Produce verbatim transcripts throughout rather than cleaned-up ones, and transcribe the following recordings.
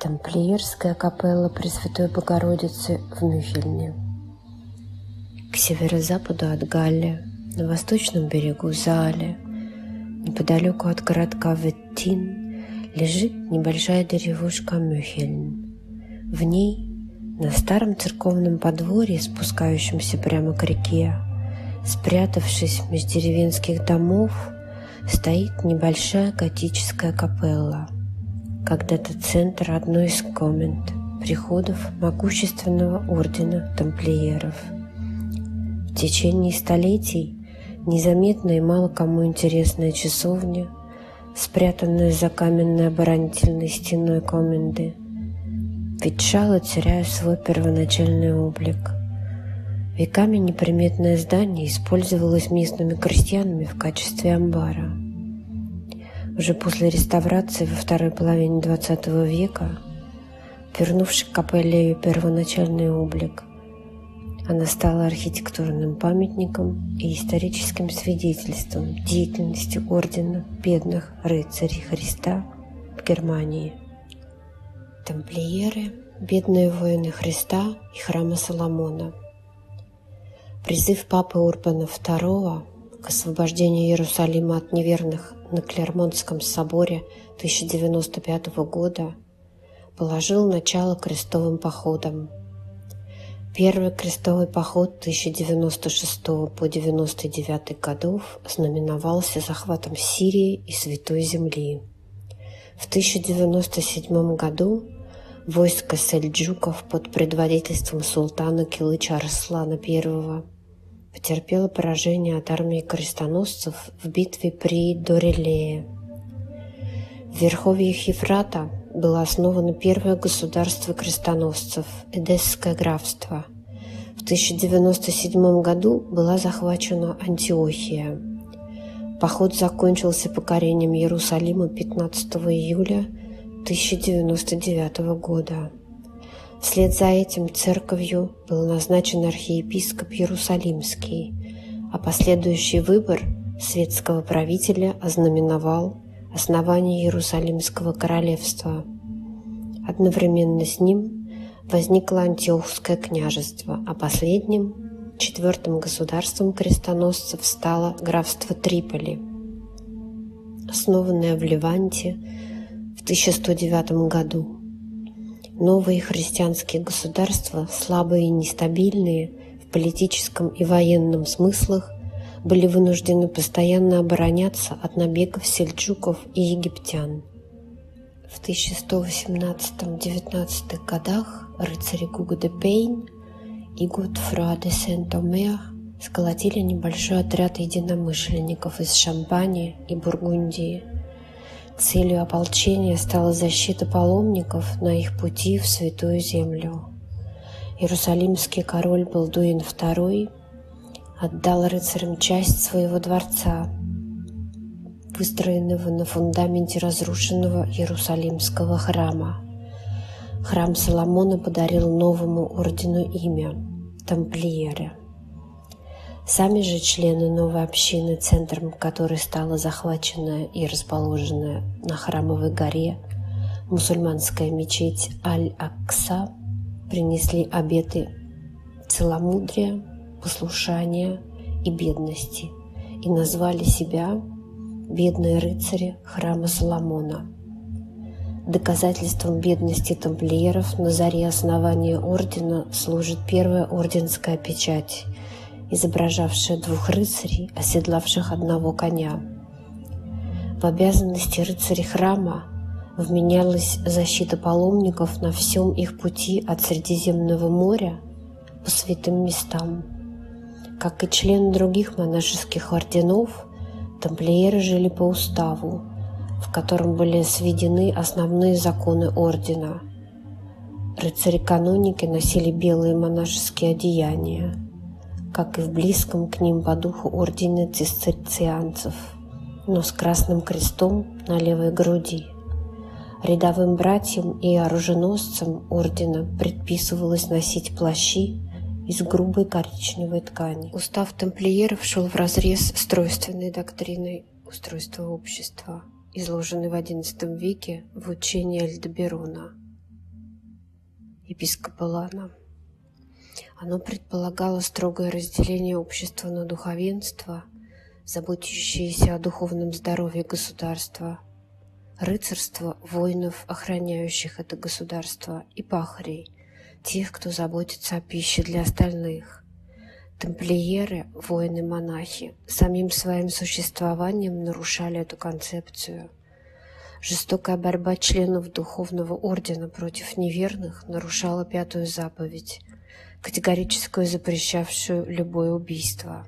Тамплиерская капелла Пресвятой Богородицы в Мюхельне. К северо-западу от Галли, на восточном берегу Зале, неподалеку от городка Веттин, лежит небольшая деревушка Мюхельн. В ней, на старом церковном подворье, спускающемся прямо к реке, спрятавшись меж деревенских домов, стоит небольшая готическая капелла, когда-то центр одной из комнат приходов могущественного ордена тамплиеров. В течение столетий незаметная и мало кому интересная часовня, спрятанная за каменной оборонительной стеной коменды, ветшала, теряя свой первоначальный облик. Веками неприметное здание использовалось местными крестьянами в качестве амбара. Уже после реставрации во второй половине двадцатого века, вернувши к капелле ее первоначальный облик, она стала архитектурным памятником и историческим свидетельством деятельности ордена бедных рыцарей Христа в Германии. Тамплиеры, бедные воины Христа и храма Соломона. Призыв папы Урбана второго к освобождению Иерусалима от неверных на Клермонском соборе тысяча девяносто пятого года положил начало крестовым походам. Первый крестовый поход тысяча девяносто шестого по девяносто девятый годов знаменовался захватом Сирии и Святой Земли. В тысяча девяносто седьмом году войско сельджуков под предводительством султана Килыча Арслана I потерпело поражение от армии крестоносцев в битве при Дорелее. В верховьях Ефрата было основано первое государство крестоносцев – Эдесское графство. В тысяча девяносто седьмом году была захвачена Антиохия. Поход закончился покорением Иерусалима пятнадцатого июля тысяча девяносто девятого года. Вслед за этим церковью был назначен архиепископ Иерусалимский, а последующий выбор светского правителя ознаменовал основание Иерусалимского королевства. Одновременно с ним возникло Антиохское княжество, а последним, четвертым государством крестоносцев стало графство Триполи, основанное в Леванте в тысяча сто девятом году. Новые христианские государства, слабые и нестабильные в политическом и военном смыслах, были вынуждены постоянно обороняться от набегов сельджуков и египтян. В тысяча сто восемнадцатом — девятнадцатом годах рыцари Гуго де Пейн и Годфруа де Сент-Омер сколотили небольшой отряд единомышленников из Шампани и Бургундии. Целью ополчения стала защита паломников на их пути в Святую Землю. Иерусалимский король Балдуин второй отдал рыцарям часть своего дворца, выстроенного на фундаменте разрушенного Иерусалимского храма. Храм Соломона подарил новому ордену имя – тамплиеры. Сами же члены новой общины, центром которой стала захваченная и расположенная на Храмовой горе мусульманская мечеть Аль-Акса, принесли обеты целомудрия, послушания и бедности и назвали себя «бедные рыцари храма Соломона». Доказательством бедности тамплиеров на заре основания ордена служит первая орденская печать, изображавшая двух рыцарей, оседлавших одного коня. В обязанности рыцарей храма вменялась защита паломников на всем их пути от Средиземного моря по святым местам. Как и члены других монашеских орденов, тамплиеры жили по уставу, в котором были сведены основные законы ордена. Рыцари-каноники носили белые монашеские одеяния, как и в близком к ним по духу ордене цистерцианцев, но с красным крестом на левой груди. Рядовым братьям и оруженосцам ордена предписывалось носить плащи из грубой коричневой ткани. Устав тамплиеров шел вразрез с тройственной доктриной устройства общества, изложенной в одиннадцатом веке в учении Эльдоберона. епископалана. Оно предполагало строгое разделение общества на духовенство, заботящееся о духовном здоровье государства, рыцарство воинов, охраняющих это государство, и пахарей, тех, кто заботится о пище для остальных. Тамплиеры, воины-монахи, самим своим существованием нарушали эту концепцию. Жестокая борьба членов духовного ордена против неверных нарушала пятую заповедь, категорическую запрещавшую любое убийство.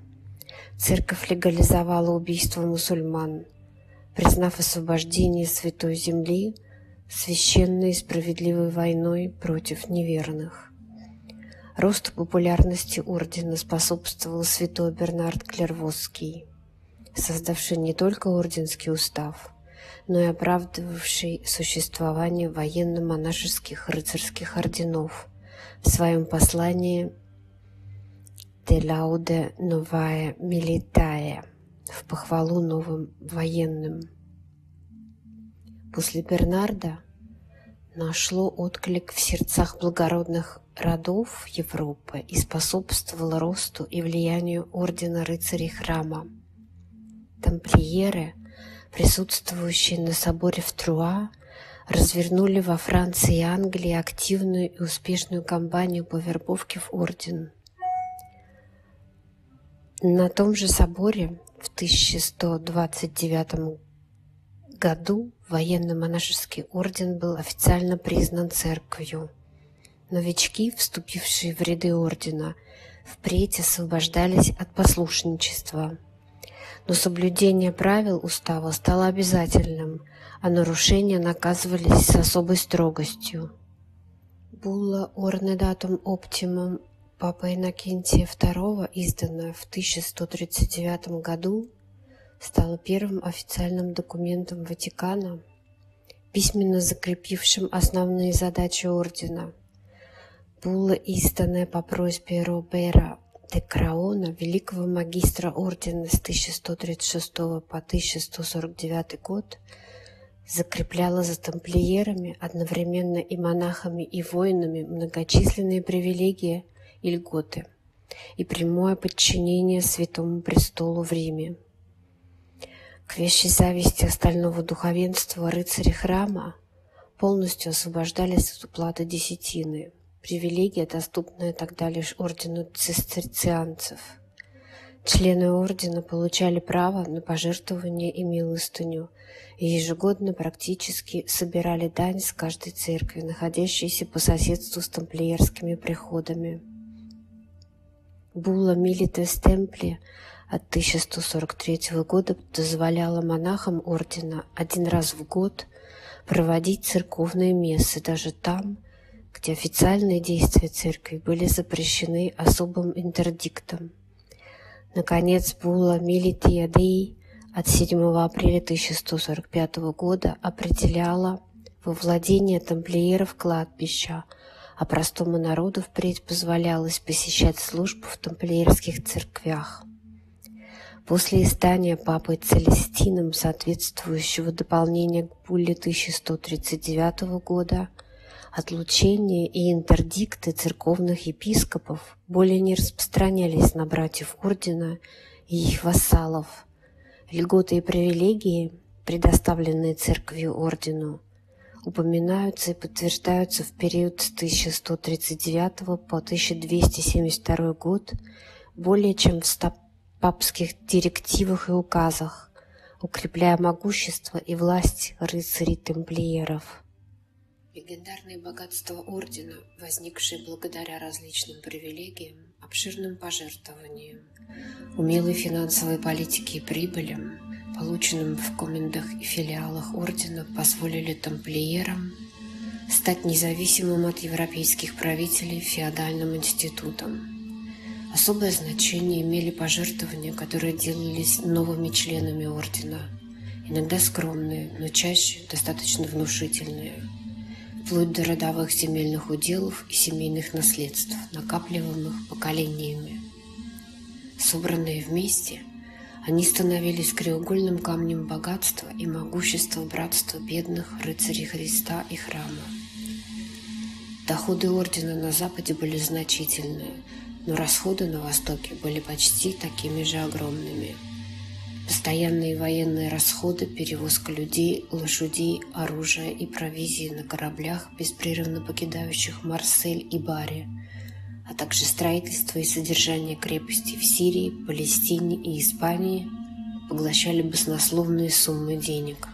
Церковь легализовала убийство мусульман, признав освобождение Святой Земли священной и справедливой войной против неверных. Росту популярности ордена способствовал святой Бернард Клервозский, создавший не только орденский устав, но и оправдывавший существование военно-монашеских рыцарских орденов в своем послании «De laude novae militae» в похвалу новым военным. После Бернарда нашло отклик в сердцах благородных родов Европы и способствовало росту и влиянию ордена рыцарей храма. Тамплиеры, присутствующие на соборе в Труа, развернули во Франции и Англии активную и успешную кампанию по вербовке в орден. На том же соборе в тысяча сто двадцать девятом году военно-монашеский орден был официально признан церковью. Новички, вступившие в ряды ордена, впредь освобождались от послушничества. Но соблюдение правил устава стало обязательным, а нарушения наказывались с особой строгостью. Булла Орнедатум Оптимум Папы Иннокентия второго, изданная в тысяча сто тридцать девятом году, стала первым официальным документом Ватикана, письменно закрепившим основные задачи ордена. Булла, изданная по просьбе Робера де Краона, великого магистра ордена с тысяча сто тридцать шестого по тысяча сто сорок девятый год, закрепляла за тамплиерами, одновременно и монахами, и воинами, многочисленные привилегии и льготы и прямое подчинение Святому Престолу в Риме. К вещей зависти остального духовенства рыцари храма полностью освобождались от уплаты десятины, привилегия, доступная тогда лишь ордену цистерцианцев. Члены ордена получали право на пожертвование и милостыню и ежегодно практически собирали дань с каждой церкви, находящейся по соседству с тамплиерскими приходами. Булла Милитес Темпли от тысяча сто сорок третьего года дозволяла монахам ордена один раз в год проводить церковные мессы даже там, где официальные действия церкви были запрещены особым интердиктом. Наконец, Булла Милития Деи от седьмого апреля тысяча сто сорок пятого года определяла во владение тамплиеров кладбища, а простому народу впредь позволялось посещать службу в тамплиерских церквях. После издания папой Целестином соответствующего дополнения к булле тысяча сто тридцать девятого года отлучения и интердикты церковных епископов более не распространялись на братьев ордена и их вассалов. Льготы и привилегии, предоставленные церковью ордену, упоминаются и подтверждаются в период с тысяча сто тридцать девятого по тысяча двести семьдесят второй год более чем в ста папских директивах и указах, укрепляя могущество и власть рыцарей-темплиеров. Легендарные богатства ордена, возникшие благодаря различным привилегиям, обширным пожертвованиям, умелой финансовой политике и прибылям, полученным в комендах и филиалах ордена, позволили тамплиерам стать независимым от европейских правителей феодальным институтом. Особое значение имели пожертвования, которые делались новыми членами ордена, иногда скромные, но чаще достаточно внушительные, вплоть до родовых земельных уделов и семейных наследств, накапливаемых поколениями. Собранные вместе, они становились краеугольным камнем богатства и могущества братства бедных рыцарей Христа и храма. Доходы ордена на Западе были значительные, но расходы на Востоке были почти такими же огромными. Постоянные военные расходы, перевозка людей, лошадей, оружия и провизии на кораблях, беспрерывно покидающих Марсель и Бари, а также строительство и содержание крепостей в Сирии, Палестине и Испании поглощали баснословные суммы денег.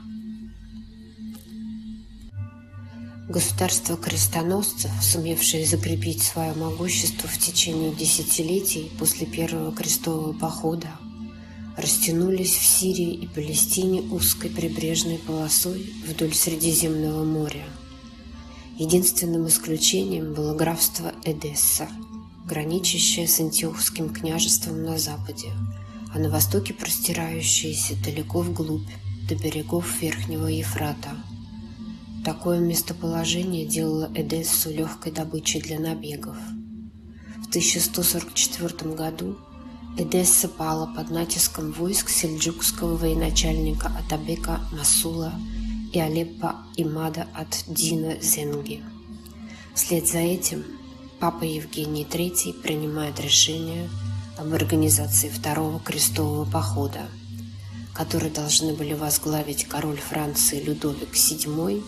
Государства крестоносцев, сумевшие закрепить свое могущество в течение десятилетий после первого крестового похода, растянулись в Сирии и Палестине узкой прибрежной полосой вдоль Средиземного моря. Единственным исключением было графство Эдесса, граничащее с Антиохским княжеством на западе, а на востоке простирающееся далеко вглубь, до берегов Верхнего Ефрата. Такое местоположение делало Эдессу легкой добычей для набегов. В тысяча сто сорок четвёртом году Эдесса пала под натиском войск сельджукского военачальника Атабека Масула и Алеппо Имада ад-Дина Зенги. Вслед за этим папа Евгений третий принимает решение об организации Второго крестового похода, который должны были возглавить король Франции Людовик седьмой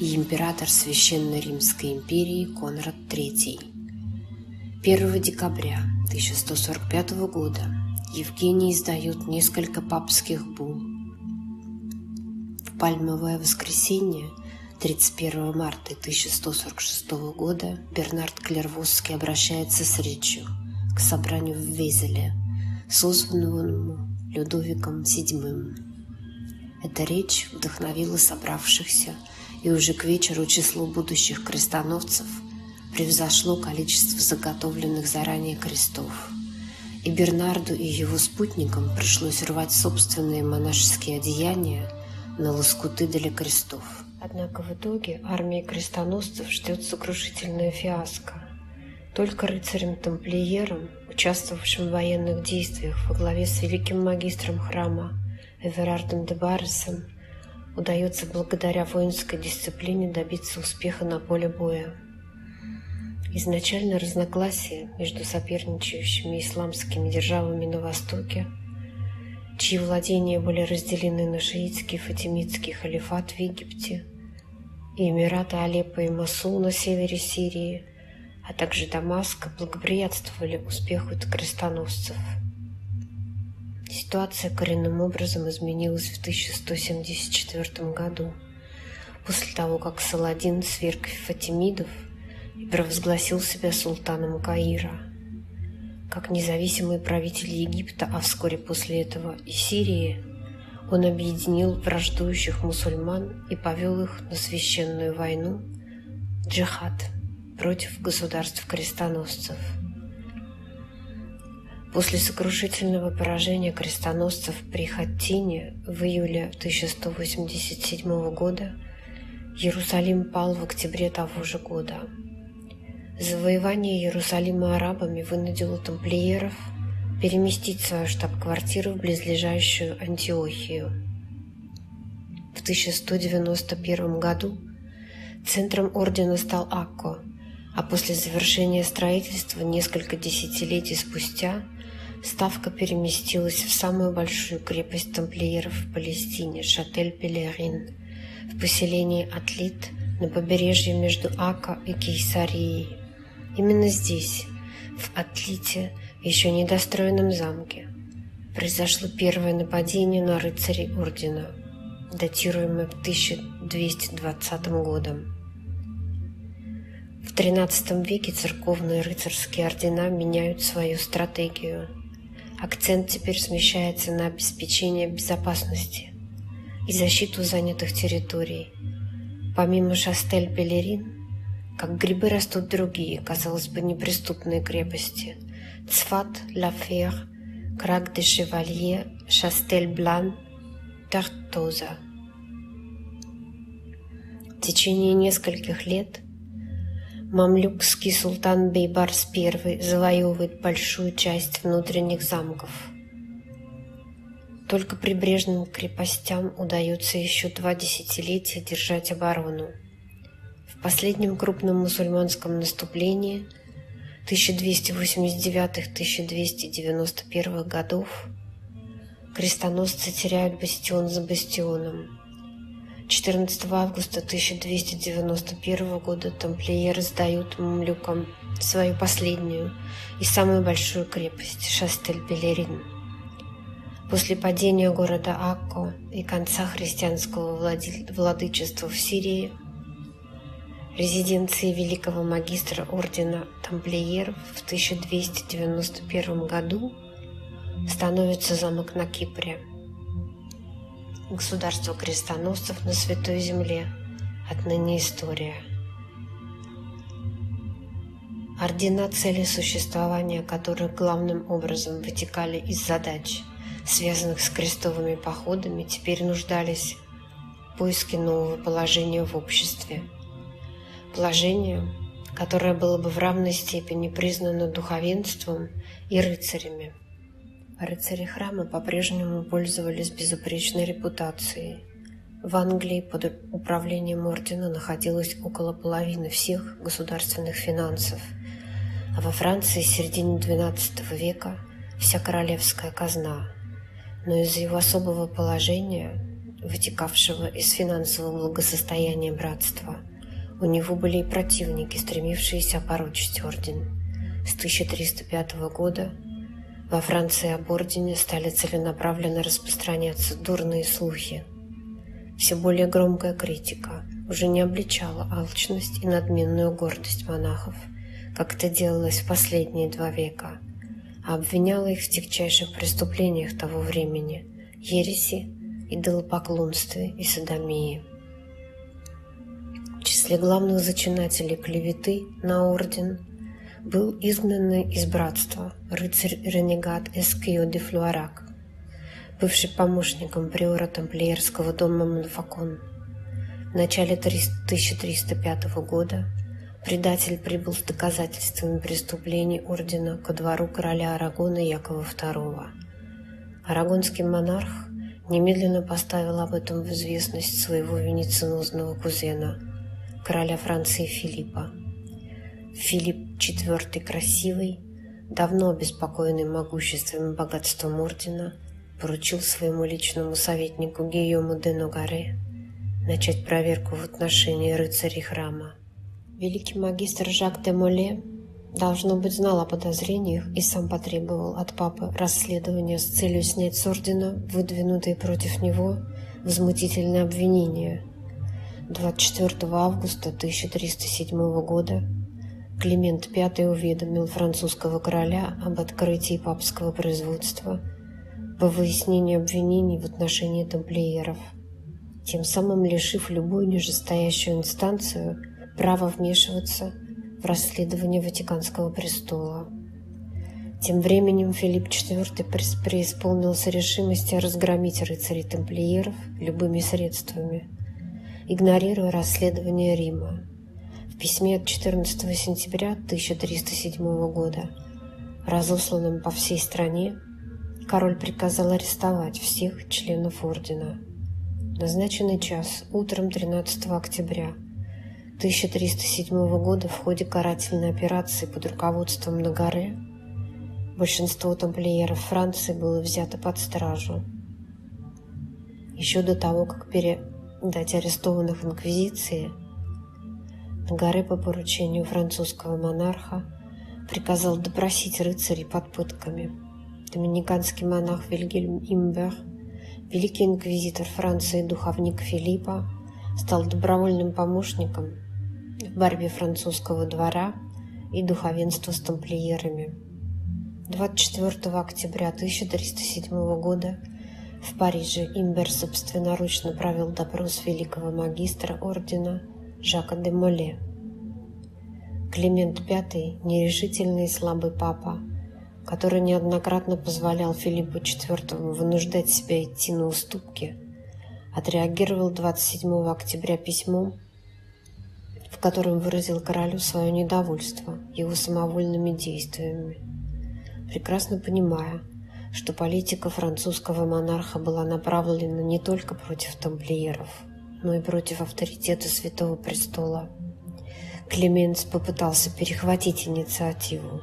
и император Священной Римской империи Конрад третий. первого декабря тысяча сто сорок пятого года Евгений издает несколько папских булл. В Пальмовое воскресенье тридцать первого марта тысяча сто сорок шестого года Бернард Клервозский обращается с речью к собранию в Везеле, созванному Людовиком седьмым. Эта речь вдохновила собравшихся, и уже к вечеру число будущих крестоносцев превзошло количество заготовленных заранее крестов, и Бернарду и его спутникам пришлось рвать собственные монашеские одеяния на лоскуты для крестов. Однако в итоге армии крестоносцев ждет сокрушительная фиаско. Только рыцарем-тамплиером, участвовавшим в военных действиях во главе с великим магистром храма Эверардом де Барресом, удается благодаря воинской дисциплине добиться успеха на поле боя. Изначально разногласия между соперничающими исламскими державами на Востоке, чьи владения были разделены на шиитский и фатимидский халифат в Египте и Эмираты Алеппо и Масул на севере Сирии, а также Дамаска, благоприятствовали успеху крестоносцев. Ситуация коренным образом изменилась в тысяча сто семьдесят четвёртом году, после того, как Саладин сверг фатимидов и провозгласил себя султаном Каира. Как независимый правитель Египта, а вскоре после этого и Сирии, он объединил враждующих мусульман и повел их на священную войну, джихад, против государств-крестоносцев. После сокрушительного поражения крестоносцев при Хаттине в июле тысяча сто восемьдесят седьмого года Иерусалим пал в октябре того же года. Завоевание Иерусалима арабами вынудило тамплиеров переместить свою штаб-квартиру в близлежащую Антиохию. В тысяча сто девяносто первом году центром ордена стал Акко, а после завершения строительства несколько десятилетий спустя ставка переместилась в самую большую крепость тамплиеров в Палестине – Шастель-Белерин, в поселении Атлит на побережье между Акко и Кейсарией. Именно здесь, в Атлите, еще недостроенном замке, произошло первое нападение на рыцарей ордена, датируемое тысяча двести двадцатым годом. В тринадцатом веке церковные рыцарские ордена меняют свою стратегию. Акцент теперь смещается на обеспечение безопасности и защиту занятых территорий. Помимо Шастель-Белерин, как грибы растут другие, казалось бы, неприступные крепости: Цфат, Лафер, Крак-де-Шевалье, Шастель-Блан, Тартоза. В течение нескольких лет мамлюкский султан Бейбарс I завоевывает большую часть внутренних замков. Только прибрежным крепостям удается еще два десятилетия держать оборону. В последнем крупном мусульманском наступлении тысяча двести восемьдесят девятого — тысяча двести девяносто первого годов крестоносцы теряют бастион за бастионом. четырнадцатого августа тысяча двести девяносто первого года тамплиеры сдают мамлюкам свою последнюю и самую большую крепость – Шастель-Белерин. После падения города Акко и конца христианского владычества в Сирии, резиденции великого магистра ордена тамплиеров в тысяча двести девяносто первом году становится замок на Кипре. Государство крестоносцев на Святой Земле. Отныне история. Ордена, цели существования которых главным образом вытекали из задач, связанных с крестовыми походами, теперь нуждались в поиске нового положения в обществе. Положение, которое было бы в равной степени признано духовенством и рыцарями. Рыцари храма по-прежнему пользовались безупречной репутацией. В Англии под управлением ордена находилось около половины всех государственных финансов, а во Франции с середины двенадцатого века вся королевская казна. Но из-за его особого положения, вытекавшего из финансового благосостояния братства, у него были и противники, стремившиеся опорочить орден. С тысяча триста пятого года во Франции об ордене стали целенаправленно распространяться дурные слухи. Все более громкая критика уже не обличала алчность и надменную гордость монахов, как это делалось в последние два века, а обвиняла их в тягчайших преступлениях того времени – ереси, идолопоклонстве и содомии. В числе главных зачинателей клеветы на орден был изгнанный из братства рыцарь-ренегат Эскио де Флуарак, бывший помощником приора тамплиерского дома Монфакон. В начале тысяча триста пятого года предатель прибыл с доказательствами преступлений ордена ко двору короля Арагона Якова второго. Арагонский монарх немедленно поставил об этом в известность своего венециозного кузена, короля Франции Филиппа. Филипп четвёртый Красивый, давно обеспокоенный могуществом и богатством ордена, поручил своему личному советнику Гийому де Ногаре начать проверку в отношении рыцарей храма. Великий магистр Жак де Моле, должно быть, знал о подозрениях и сам потребовал от папы расследования с целью снять с ордена выдвинутые против него возмутительные обвинения. двадцать четвёртого августа тысяча триста седьмого года Климент V уведомил французского короля об открытии папского производства по выяснению обвинений в отношении тамплиеров, тем самым лишив любую нижестоящую инстанцию права вмешиваться в расследование Ватиканского престола. Тем временем Филипп четвёртый преисполнился решимости разгромить рыцарей-тамплиеров любыми средствами, игнорируя расследование Рима. В письме от четырнадцатого сентября тысяча триста седьмого года, разосланном по всей стране, король приказал арестовать всех членов ордена. В назначенный час утром тринадцатого октября тысяча триста седьмого года в ходе карательной операции под руководством Ногаре большинство тамплиеров Франции было взято под стражу. Еще до того, как передать арестованных инквизиции, Ногаре по поручению французского монарха приказал допросить рыцарей под пытками. Доминиканский монах Вильгельм Имбер, великий инквизитор Франции и духовник Филиппа, стал добровольным помощником в борьбе французского двора и духовенства с тамплиерами. двадцать четвёртого октября тысяча триста седьмого года в Париже Имбер собственноручно провел допрос великого магистра ордена Жака де Моле. Климент V, нерешительный и слабый папа, который неоднократно позволял Филиппу четвёртому вынуждать себя идти на уступки, отреагировал двадцать седьмого октября письмом, в котором выразил королю свое недовольство его самовольными действиями. Прекрасно понимая, что политика французского монарха была направлена не только против тамплиеров, но и против авторитета Святого Престола, Клеменс попытался перехватить инициативу.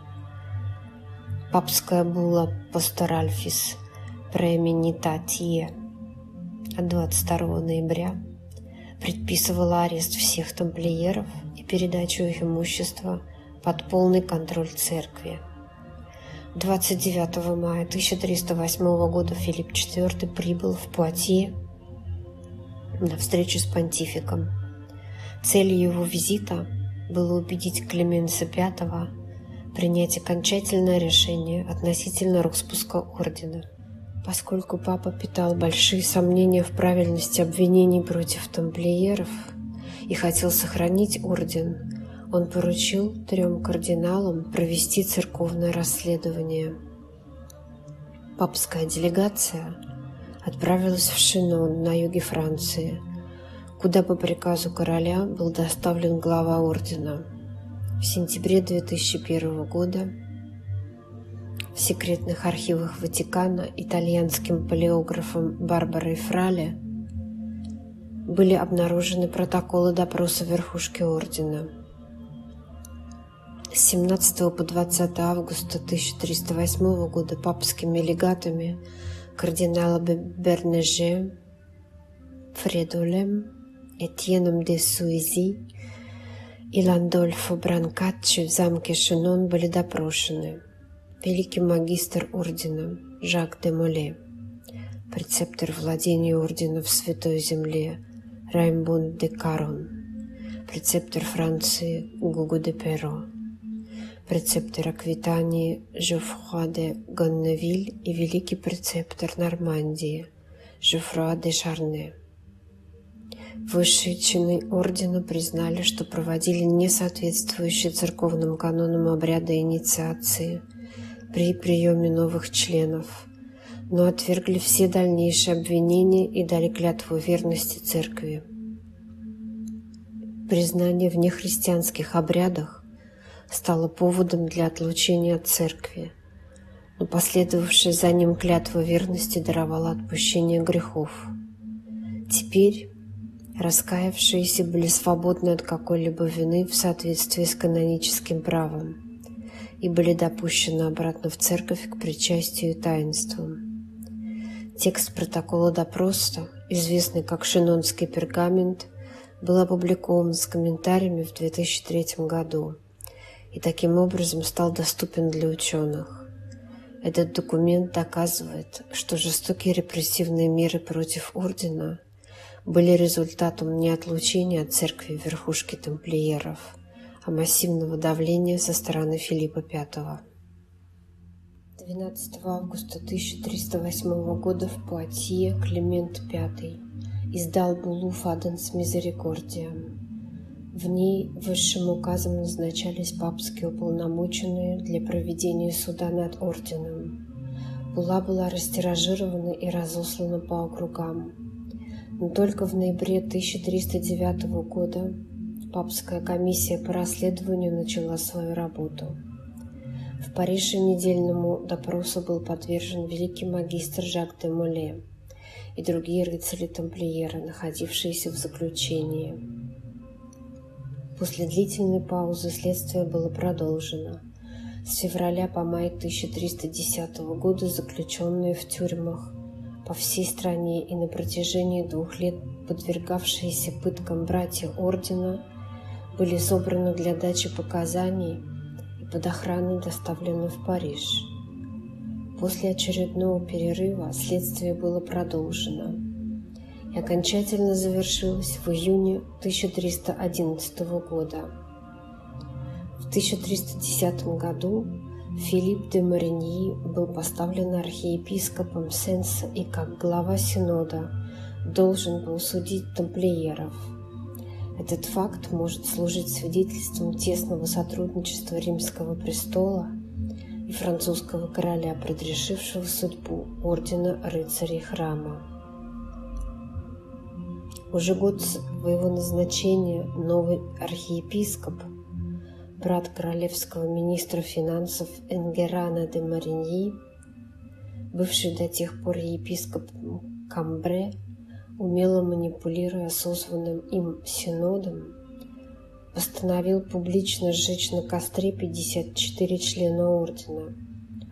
Папская булла «Пасторальфис проэминитатие» от двадцать второго ноября предписывала арест всех тамплиеров и передачу их имущества под полный контроль церкви. двадцать девятого мая тысяча триста восьмого года Филипп четвёртый прибыл в Пуатье на встречу с понтификом. Целью его визита было убедить Клеменса пятого принять окончательное решение относительно распуска ордена, поскольку папа питал большие сомнения в правильности обвинений против тамплиеров и хотел сохранить орден. Он поручил трем кардиналам провести церковное расследование. Папская делегация отправилась в Шинон на юге Франции, куда по приказу короля был доставлен глава ордена. В сентябре две тысячи первого года в секретных архивах Ватикана итальянским палеографом Барбарой Фрале были обнаружены протоколы допроса верхушки ордена. С семнадцатого по двадцатое августа тысяча триста восьмого года папскими легатами кардиналами Бернеже, Фредолем, Этьеном де Суизи и Ландольфо Бранкаччи в замке Шинон были допрошены великий магистр ордена Жак де Моле, прецептор владения ордена в Святой Земле Раймбон де Карон, прецептор Франции Гуго де Пейн, прецептор Аквитании Жуфруа де Ганневиль и великий прецептор Нормандии Жуфруа де Шарне. Высшие чины ордена признали, что проводили несоответствующие церковным канонам обряды инициации при приеме новых членов, но отвергли все дальнейшие обвинения и дали клятву верности церкви. Признание в нехристианских обрядах стало поводом для отлучения от церкви, но последовавшая за ним клятва верности даровала отпущение грехов. Теперь раскаявшиеся были свободны от какой-либо вины в соответствии с каноническим правом и были допущены обратно в церковь к причастию и таинствам. Текст протокола допроса, известный как «Шинонский пергамент», был опубликован с комментариями в две тысячи третьем году. И таким образом стал доступен для ученых. Этот документ доказывает, что жестокие репрессивные меры против ордена были результатом не отлучения от церкви верхушки тамплиеров, а массивного давления со стороны Филиппа пятого. двенадцатого августа тысяча триста восьмого года в Пуатье Климент пятый издал буллу «Фаденс Мизерикордиам». В ней высшим указом назначались папские уполномоченные для проведения суда над орденом. Булла была растиражирована и разослана по округам. Но только в ноябре тысяча триста девятого года папская комиссия по расследованию начала свою работу. В Париже недельному допросу был подвержен великий магистр Жак де Моле и другие рыцари-тамплиеры, находившиеся в заключении. После длительной паузы следствие было продолжено. С февраля по май тысяча триста десятого года заключенные в тюрьмах по всей стране и на протяжении двух лет подвергавшиеся пыткам братья ордена были собраны для дачи показаний и под охраной доставлены в Париж. После очередного перерыва следствие было продолжено и окончательно завершилась в июне тысяча триста одиннадцатого года. В тысяча триста десятом году Филипп де Мариньи был поставлен архиепископом Сенса и как глава синода должен был судить тамплиеров. Этот факт может служить свидетельством тесного сотрудничества Римского престола и французского короля, предрешившего судьбу ордена рыцарей храма. Уже год своего назначения новый архиепископ, брат королевского министра финансов Энгерана де Мариньи, бывший до тех пор епископ Камбре, умело манипулируя созванным им синодом, постановил публично сжечь на костре пятьдесят четыре члена ордена,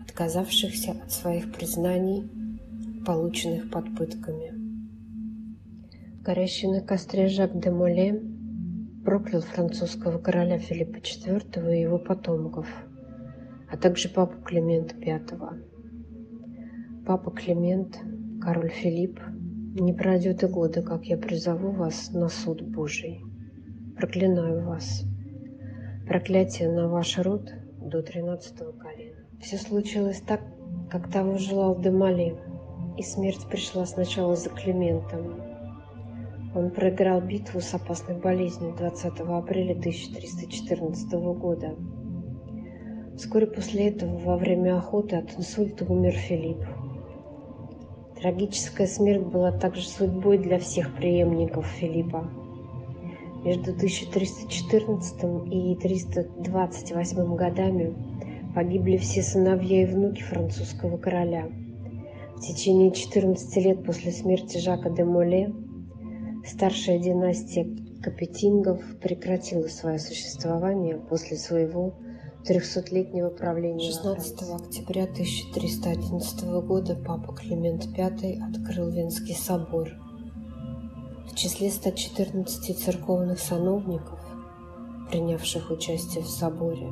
отказавшихся от своих признаний, полученных под пытками. Горящий на костре Жак де Моле проклял французского короля Филиппа четвёртого и его потомков, а также папу Климента пятого. Папа Климент, король Филипп, не пройдет и года, как я призову вас на суд Божий. Проклинаю вас. Проклятие на ваш род до тринадцатого колена. Все случилось так, как того желал де Моле, и смерть пришла сначала за Климентом. Он проиграл битву с опасной болезнью двадцатого апреля тысяча триста четырнадцатого года. Вскоре после этого, во время охоты, от инсульта умер Филипп. Трагическая смерть была также судьбой для всех преемников Филиппа. Между тысяча триста четырнадцатым и триста двадцать восьмым годами погибли все сыновья и внуки французского короля. В течение четырнадцати лет после смерти Жака де Моле старшая династия Капетингов прекратила свое существование после своего трехсотлетнего правления. шестнадцатого октября тысяча триста одиннадцатого года папа Климент пятый открыл Венский собор. В числе ста четырнадцати церковных сановников, принявших участие в соборе,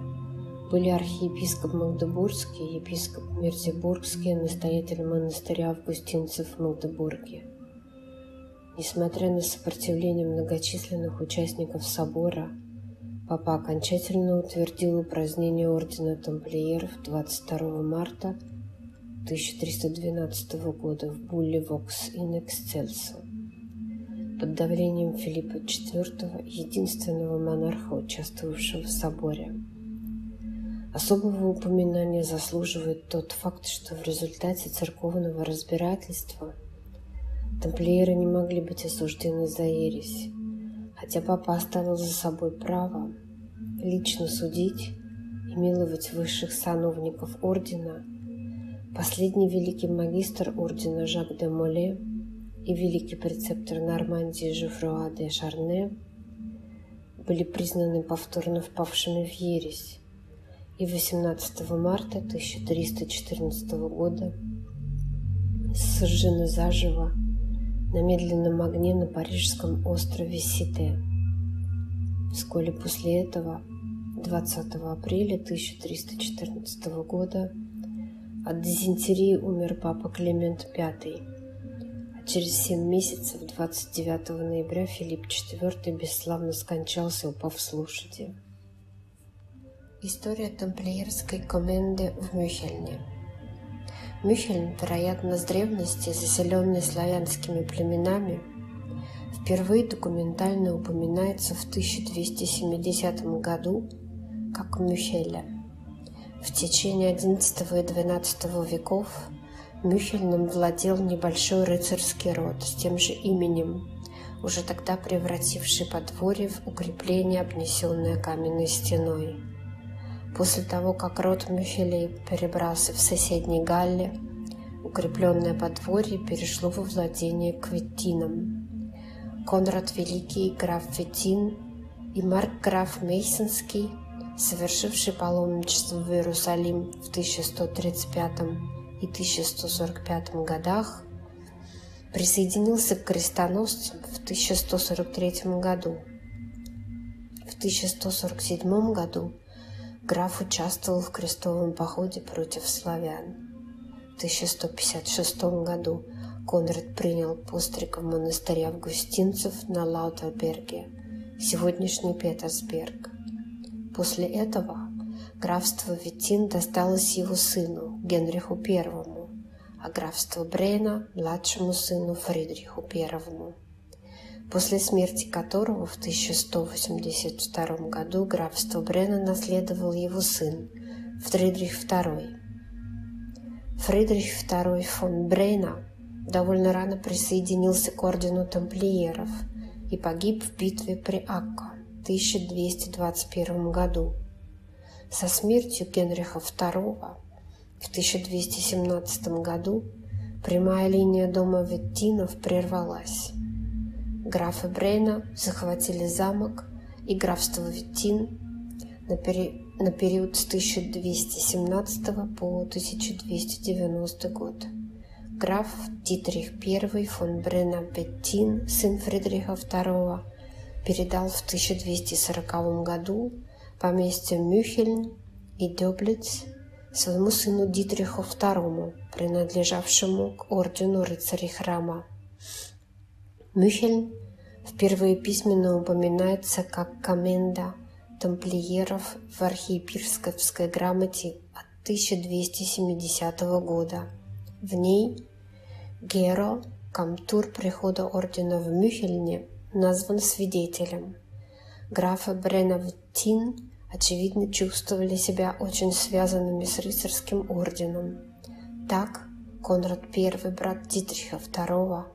были архиепископ Магдебургский, епископ Мерзебургский, настоятель монастыря августинцев в Магдебурге. Несмотря на сопротивление многочисленных участников собора, папа окончательно утвердил упразднение ордена тамплиеров двадцать второго марта тысяча триста двенадцатого года в булле Vox in Excelso под давлением Филиппа четвёртого, единственного монарха, участвовавшего в соборе. Особого упоминания заслуживает тот факт, что в результате церковного разбирательства тамплиеры не могли быть осуждены за ересь, хотя папа оставил за собой право лично судить и миловать высших сановников ордена. Последний великий магистр ордена Жак де Моле и великий прецептор Нормандии Жуфруа де Шарне были признаны повторно впавшими в ересь, и восемнадцатого марта тысяча триста четырнадцатого года сожжены заживо на медленном огне на парижском острове Сите. Вскоре после этого, двадцатого апреля тысяча триста четырнадцатого года, от дизентерии умер папа Климент пятый, а через семь месяцев, двадцать девятого ноября, Филипп четвёртый бесславно скончался, упав с лошади. История тамплиерской коменды в Мюхельне. Мюхельн, вероятно, с древности, заселенный славянскими племенами, впервые документально упоминается в тысяча двести семидесятом году как Мюхеля. В течение одиннадцатого и двенадцатого веков Мюхельном владел небольшой рыцарский род с тем же именем, уже тогда превративший подворье в укрепление, обнесенное каменной стеной. После того, как род Мюхелей перебрался в соседний Галли, укрепленное подворье перешло во владение к Веттинам. Конрад Великий, граф Веттин, и маркграф Мейсенский, совершивший паломничество в Иерусалим в тысяча сто тридцать пятом и тысяча сто сорок пятом годах, присоединился к крестоносцам в тысяча сто сорок третьем году. В тысяча сто сорок седьмом году граф участвовал в крестовом походе против славян. В тысяча сто пятьдесят шестом году Конрад принял постриг в монастыре августинцев на Лаутерберге, сегодняшний Петербург. После этого графство Веттин досталось его сыну Генриху первому, а графство Брейна – младшему сыну Фридриху первому, после смерти которого в тысяча сто восемьдесят втором году графство Брена наследовал его сын Фридрих второй. Фридрих второй фон Брейна довольно рано присоединился к ордену тамплиеров и погиб в битве при Акко в тысяча двести двадцать первом году. Со смертью Генриха второго в тысяча двести семнадцатом году прямая линия дома Веттинов прервалась. Графы Брейна захватили замок и и графство Веттин на, пери... на период с тысяча двести семнадцатого по тысяча двести девяностый год. Граф Дитрих Первый фон Бренна-Веттин, сын Фридриха Второго, передал в тысяча двести сороковом году поместье Мюхельн и Дёблиц своему сыну Дитриху Второму, принадлежавшему к ордену рыцарей храма. Мюхельн впервые письменно упоминается как коменда тамплиеров в архиепископской грамоте от тысяча двести семидесятого года. В ней Геро, комтур прихода ордена в Мюхельне, назван свидетелем. Графы Бренна-Веттин, очевидно, чувствовали себя очень связанными с рыцарским орденом. Так, Конрад Первый, брат Дитриха Второго,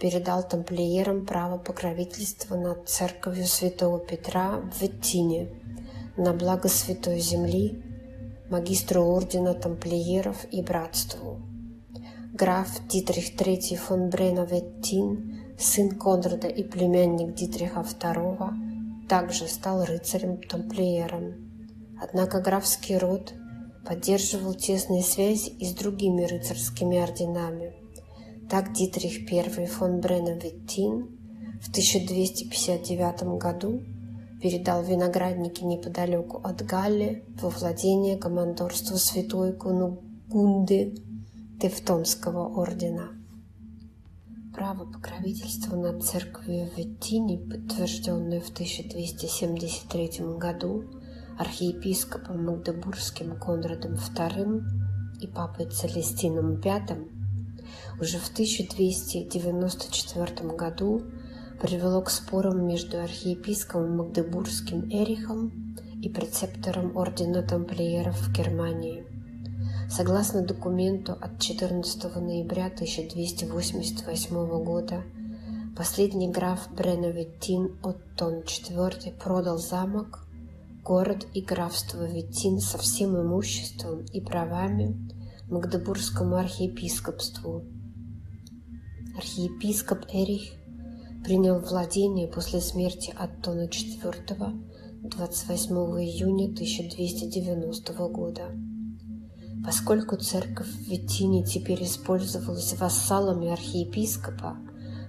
передал тамплиерам право покровительства над церковью святого Петра в Веттине на благо Святой Земли, магистру ордена тамплиеров и братству. Граф Дитрих Третий фон Бренна-Веттин, сын Конрада и племянник Дитриха Второго, также стал рыцарем-тамплиером. Однако графский род поддерживал тесные связи и с другими рыцарскими орденами. Так Дитрих Первый фон Бренна-Веттин в тысяча двести пятьдесят девятом году передал виноградники неподалеку от Галли во владение командорства святой Кунугунды Тевтонского ордена. Право покровительства над церковью в Веттине, подтвержденное в тысяча двести семьдесят третьем году архиепископом Магдебургским Конрадом Вторым и папой Целестином Пятым, уже в тысяча двести девяносто четвёртом году привело к спорам между архиепископом Магдебургским Эрихом и прецептором ордена тамплиеров в Германии. Согласно документу от четырнадцатого ноября тысяча двести восемьдесят восьмого года, последний граф Бренна-Веттин Оттон Четвёртый продал замок, город и графство Веттин со всем имуществом и правами Магдебургскому архиепископству. Архиепископ Эрих принял владение после смерти Оттона Четвёртого двадцать восьмого июня тысяча двести девяностого года. Поскольку церковь в Веттине теперь использовалась вассалами архиепископа,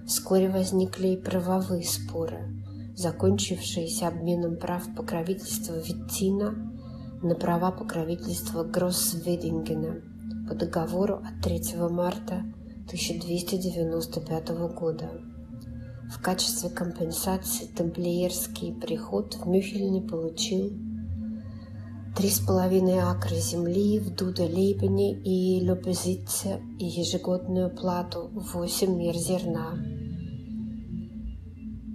вскоре возникли и правовые споры, закончившиеся обменом прав покровительства Веттина на права покровительства Гроссведингена по договору от третьего марта тысяча двести девяносто пятого года. В качестве компенсации тамплиерский приход в Мюхельне получил Три с половиной акра земли в Дуделейбене и Лёбезитце и ежегодную плату восемь мер зерна.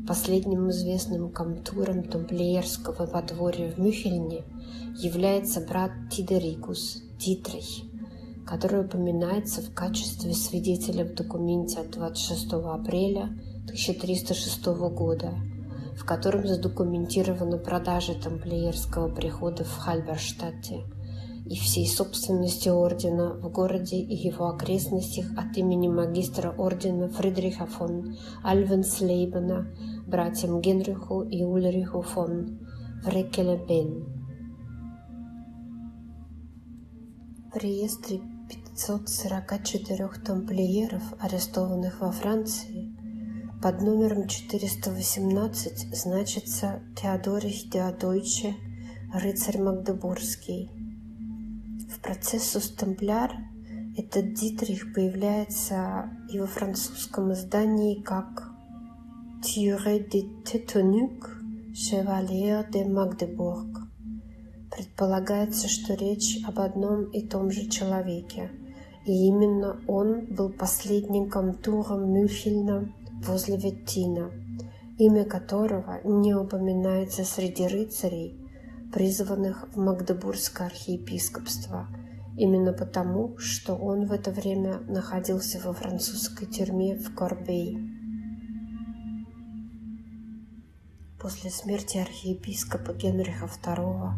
Последним известным комтуром тамплиерского подворья в Мюхельне является брат Тидерикус Дитрих, который упоминается в качестве свидетеля в документе от двадцать шестого апреля тысяча триста шестого года, в котором задокументирована продажа тамплиерского прихода в Хальберштадте и всей собственности ордена в городе и его окрестностях от имени магистра ордена Фридриха фон Альвенслейбена братьям Генриху и Ульриху фон Врекелебен. В реестре пятисот сорока четырёх тамплиеров, арестованных во Франции, под номером четыреста восемнадцать значится Теодорих де Адойче, рыцарь Магдебургский. В процессус тампляр этот Дитрих появляется и во французском издании как Тьюре де Тетонюк, Шевальер де Магдебург. Предполагается, что речь об одном и том же человеке, и именно он был последним комтуром Мюхельна возле Веттина, имя которого не упоминается среди рыцарей, призванных в Магдебургское архиепископство, именно потому, что он в это время находился во французской тюрьме в Корбей. После смерти архиепископа Генриха Второго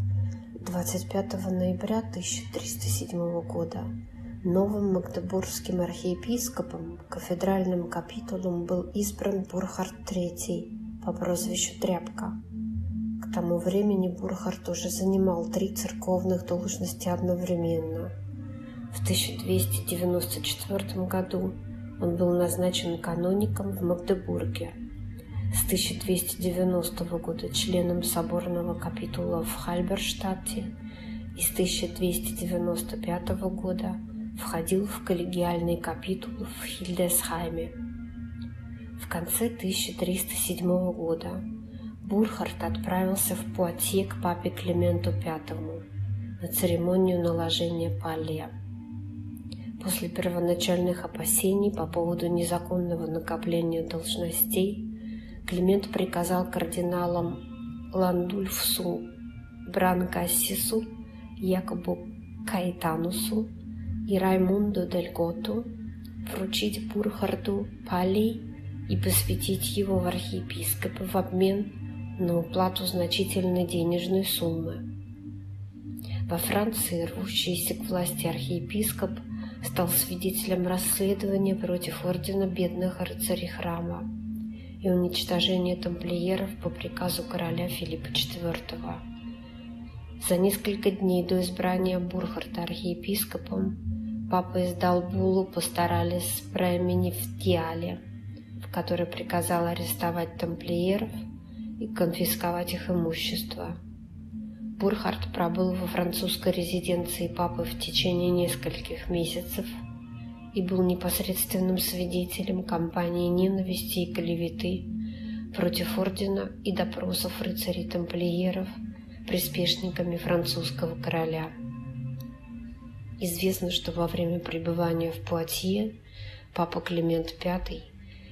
двадцать пятого ноября тысяча триста седьмого года новым магдебургским архиепископом кафедральным капитулом был избран Бурхард Третий по прозвищу Тряпка. К К тому времени Бурхард уже занимал три церковных должности одновременно. В тысяча двести девяносто четвёртом году он был назначен каноником в Магдебурге, с тысяча двести девяностого года членом соборного капитула в Хальберштадте и с тысяча двести девяносто пятого года входил в коллегиальный капитул в Хильдесхайме. В конце тысяча триста седьмого года Бурхард отправился в Пуатье к папе Клименту пятому на церемонию наложения паллия. После первоначальных опасений по поводу незаконного накопления должностей Климент приказал кардиналам Ландульфсу Бранкассису, Якобу Каэтанусу и Раймунду дель Готу вручить Бурхарду паллий и посвятить его в архиепископы в обмен на уплату значительной денежной суммы. Во Франции рвущийся к власти архиепископ стал свидетелем расследования против ордена бедных рыцарей храма и уничтожения тамплиеров по приказу короля Филиппа четвёртого. За несколько дней до избрания Бурхарда архиепископом папа издал буллу «Пасторалис Праеминифтиале», в которой приказал арестовать тамплиеров и конфисковать их имущество. Бурхард пробыл во французской резиденции папы в течение нескольких месяцев и был непосредственным свидетелем кампании ненависти и клеветы против ордена и допросов рыцарей-тамплиеров приспешниками французского короля. Известно, что во время пребывания в Пуатье папа Климент пятый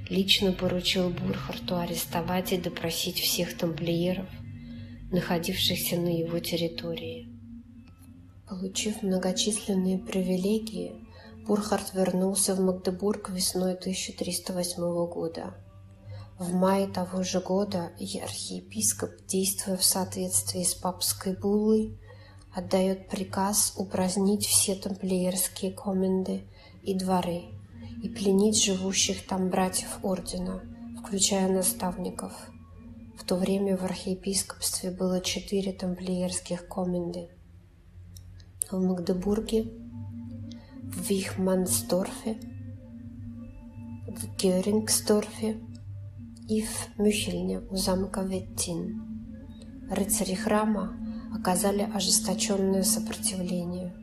лично поручил Бурхарду арестовать и допросить всех тамплиеров, находившихся на его территории. Получив многочисленные привилегии, Бурхард вернулся в Магдебург весной тысяча триста восьмого года. В мае того же года архиепископ, действуя в соответствии с папской буллой, отдает приказ упразднить все тамплиерские коменды и дворы и пленить живущих там братьев ордена, включая наставников. В то время в архиепископстве было четыре тамплиерских коменды. В Магдебурге, в Вихмансдорфе, в Гёрингсдорфе и в Мюхельне у замка Веттин. Рыцари храма оказали ожесточенное сопротивление.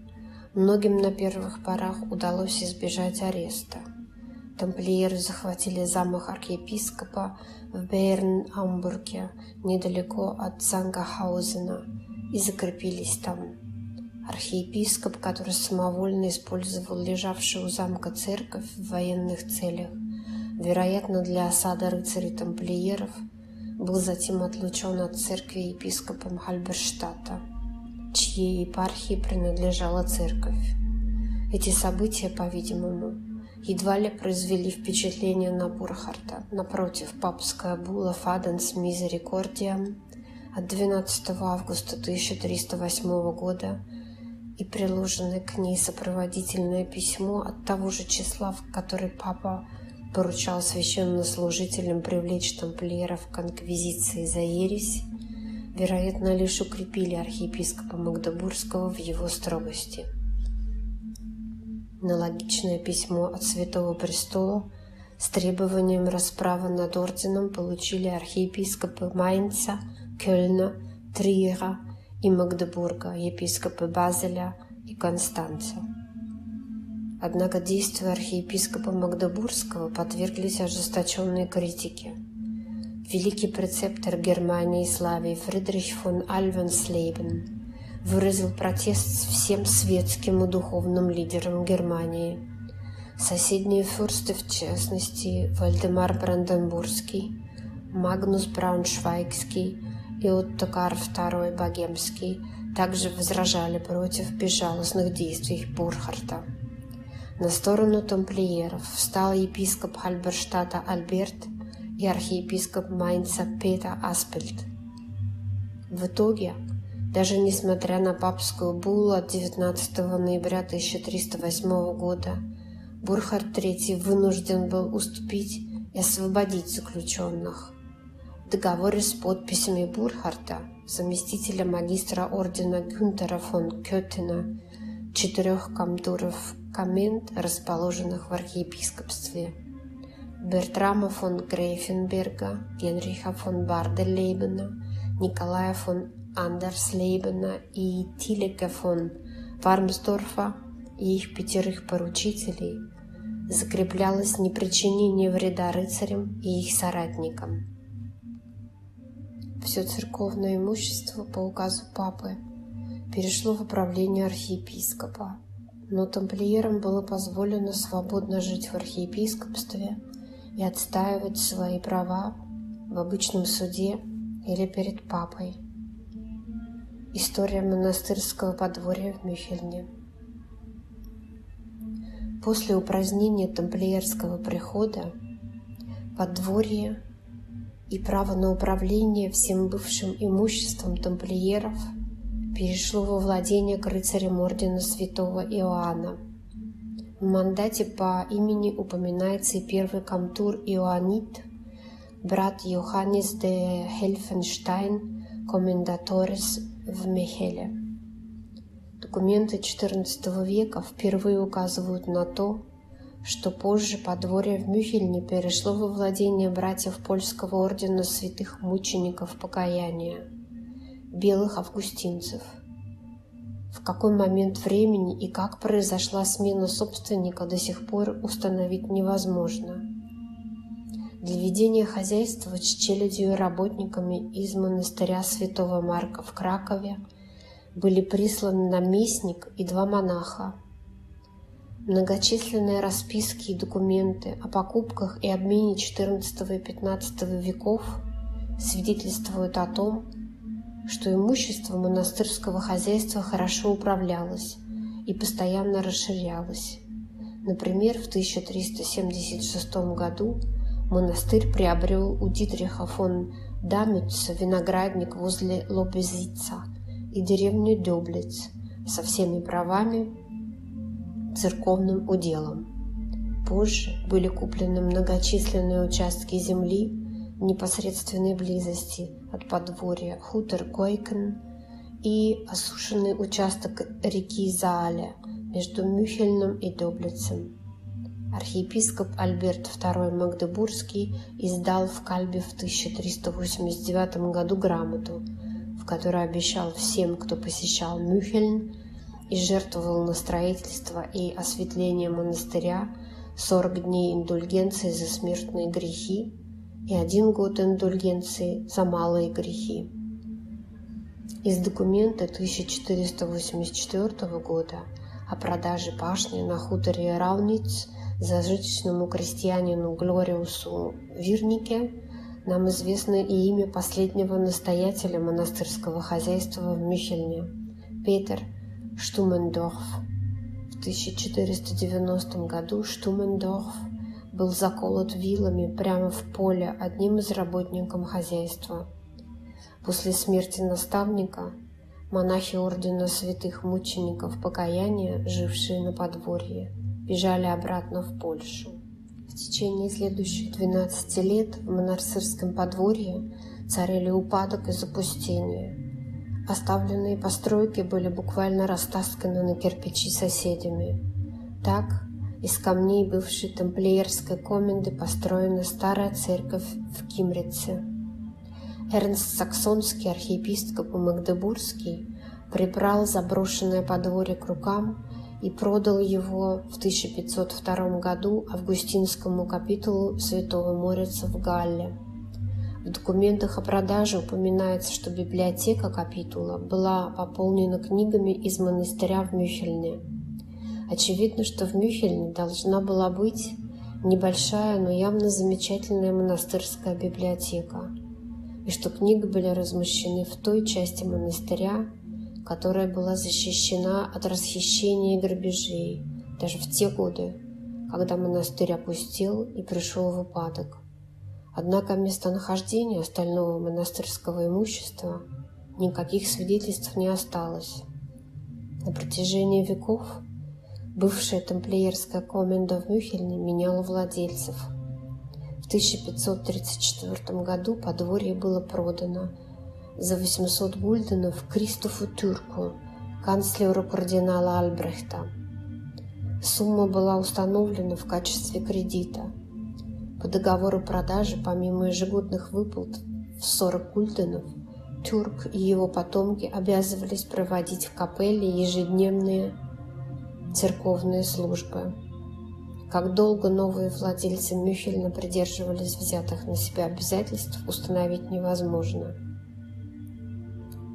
Многим на первых порах удалось избежать ареста. Тамплиеры захватили замок архиепископа в Бейерн-Амбурге, недалеко от Зангахаузена, и закрепились там. Архиепископ, который самовольно использовал лежавшую у замка церковь в военных целях, вероятно, для осады рыцарей-тамплиеров, был затем отлучен от церкви епископом Хальберштадта, чьей епархии принадлежала церковь. Эти события, по-видимому, едва ли произвели впечатление на Бурхарда. Напротив, папская булла «Фаденс Мизерикордиам» от двенадцатого августа тысяча триста восьмого года и приложенное к ней сопроводительное письмо от того же числа, в которой папа поручал священнослужителям привлечь тамплиеров к инквизиции за ересь, вероятно, лишь укрепили архиепископа Магдебургского в его строгости. Аналогичное письмо от Святого Престола с требованием расправы над орденом получили архиепископы Майнца, Кёльна, Триера и Магдебурга, епископы Базеля и Констанца. Однако действия архиепископа Магдебургского подверглись ожесточенной критике. Великий прецептор Германии и Славии Фридрих фон Альвенслейбен выразил протест всем светским и духовным лидерам Германии. Соседние фюрсты, в частности, Вальдемар Бранденбургский, Магнус Брауншвайгский и Оттокар второй Богемский, также возражали против безжалостных действий Бурхарда. На сторону тамплиеров встал епископ Хальберштадта Альберт и архиепископ Майнца Петер Аспельд. В итоге, даже несмотря на папскую буллу от девятнадцатого ноября тысяча триста восьмого года, Бурхард третий вынужден был уступить и освободить заключенных. в договоре с подписями Бурхарда, заместителя магистра ордена Гюнтера фон Кёттена, четырех камдуров коммент, расположенных в архиепископстве, Бертрама фон Грейфенберга, Генриха фон Барделейбена, Николая фон Андерслейбена и Тилека фон Вармсдорфа и их пятерых поручителей закреплялось непричинение вреда рыцарям и их соратникам. Все церковное имущество по указу папы перешло в управление архиепископа, но тамплиерам было позволено свободно жить в архиепископстве и отстаивать свои права в обычном суде или перед папой. История монастырского подворья в Мюхельне. После упразднения тамплиерского прихода подворье и право на управление всем бывшим имуществом тамплиеров перешло во владение к рыцарям ордена святого Иоанна. В мандате по имени упоминается и первый комтур Иоаннит, брат Йоханнес де Хельфенштайн, комендаторис в Мехеле. Документы четырнадцатого века впервые указывают на то, что позже подворье в Мюхельне перешло во владение братьев польского ордена святых мучеников покаяния, белых августинцев. В какой момент времени и как произошла смена собственника, до сих пор установить невозможно. Для ведения хозяйства с челядью и работниками из монастыря Святого Марка в Кракове были присланы наместник и два монаха. Многочисленные расписки и документы о покупках и обмене четырнадцатого и пятнадцатого веков свидетельствуют о том, что имущество монастырского хозяйства хорошо управлялось и постоянно расширялось. Например, в тысяча триста семьдесят шестом году монастырь приобрел у Дитриха фон Дамюца виноградник возле Лобезица и деревню Дёблиц со всеми правами, церковным уделом. Позже были куплены многочисленные участки земли в непосредственной близости от подворья, хутор Гойкен и осушенный участок реки Зале между Мюхельном и Дёблицем. Архиепископ Альберт второй Магдебургский издал в Кальбе в тысяча триста восемьдесят девятом году грамоту, в которой обещал всем, кто посещал Мюхельн и жертвовал на строительство и осветление монастыря, сорок дней индульгенции за смертные грехи и один год индульгенции за малые грехи. Из документа тысяча четыреста восемьдесят четвёртого года о продаже пашни на хуторе Рауниц зажиточному крестьянину Глориусу Вирнике нам известно и имя последнего настоятеля монастырского хозяйства в Мюхельне, Петер Штумендорф. В тысяча четыреста девяностом году Штумендорф был заколот вилами прямо в поле одним из работников хозяйства. После смерти наставника монахи ордена святых мучеников покаяния, жившие на подворье, бежали обратно в Польшу. В течение следующих двенадцати лет в монастырском подворье царили упадок и запустение. Оставленные постройки были буквально растасканы на кирпичи соседями. Так, из камней бывшей тамплиерской коменды построена старая церковь в Кимрице. Эрнст Саксонский, архиепископ Магдебургский, прибрал заброшенное подворье к рукам и продал его в тысяча пятьсот втором году августинскому капитулу Святого Морица в Галле. В документах о продаже упоминается, что библиотека капитула была пополнена книгами из монастыря в Мюхельне. Очевидно, что в Мюхельне должна была быть небольшая, но явно замечательная монастырская библиотека, и что книги были размещены в той части монастыря, которая была защищена от расхищения и грабежей, даже в те годы, когда монастырь опустел и пришел в упадок. Однако местонахождения остального монастырского имущества никаких свидетельств не осталось. На протяжении веков бывшая тамплиерская коменда в Мюхельне меняла владельцев. В В тысяча пятьсот тридцать четвёртом году подворье было продано за восемьсот гульденов Кристофу Тюрку, канцлеру кардинала Альбрехта. Сумма была установлена в качестве кредита. По договору продажи, помимо ежегодных выплат в сорок гульденов, Тюрк и его потомки обязывались проводить в капелле ежедневные церковные службы. Как долго новые владельцы Мюхельна придерживались взятых на себя обязательств, установить невозможно.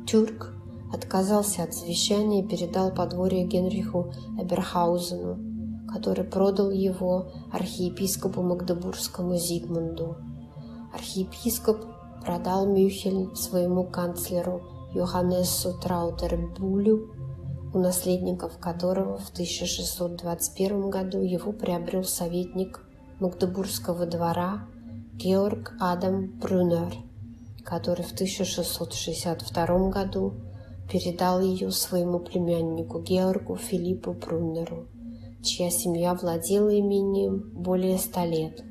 Тюрк отказался от завещания и передал подворье Генриху Эберхаузену, который продал его архиепископу Магдебургскому Зигмунду. Архиепископ продал Мюхельн своему канцлеру Йоханнесу Траутербулю, у наследников которого в тысяча шестьсот двадцать первом году его приобрел советник Магдебургского двора Георг Адам Брюнер, который в тысяча шестьсот шестьдесят втором году передал ее своему племяннику Георгу Филиппу Брюнеру, чья семья владела имением более ста лет.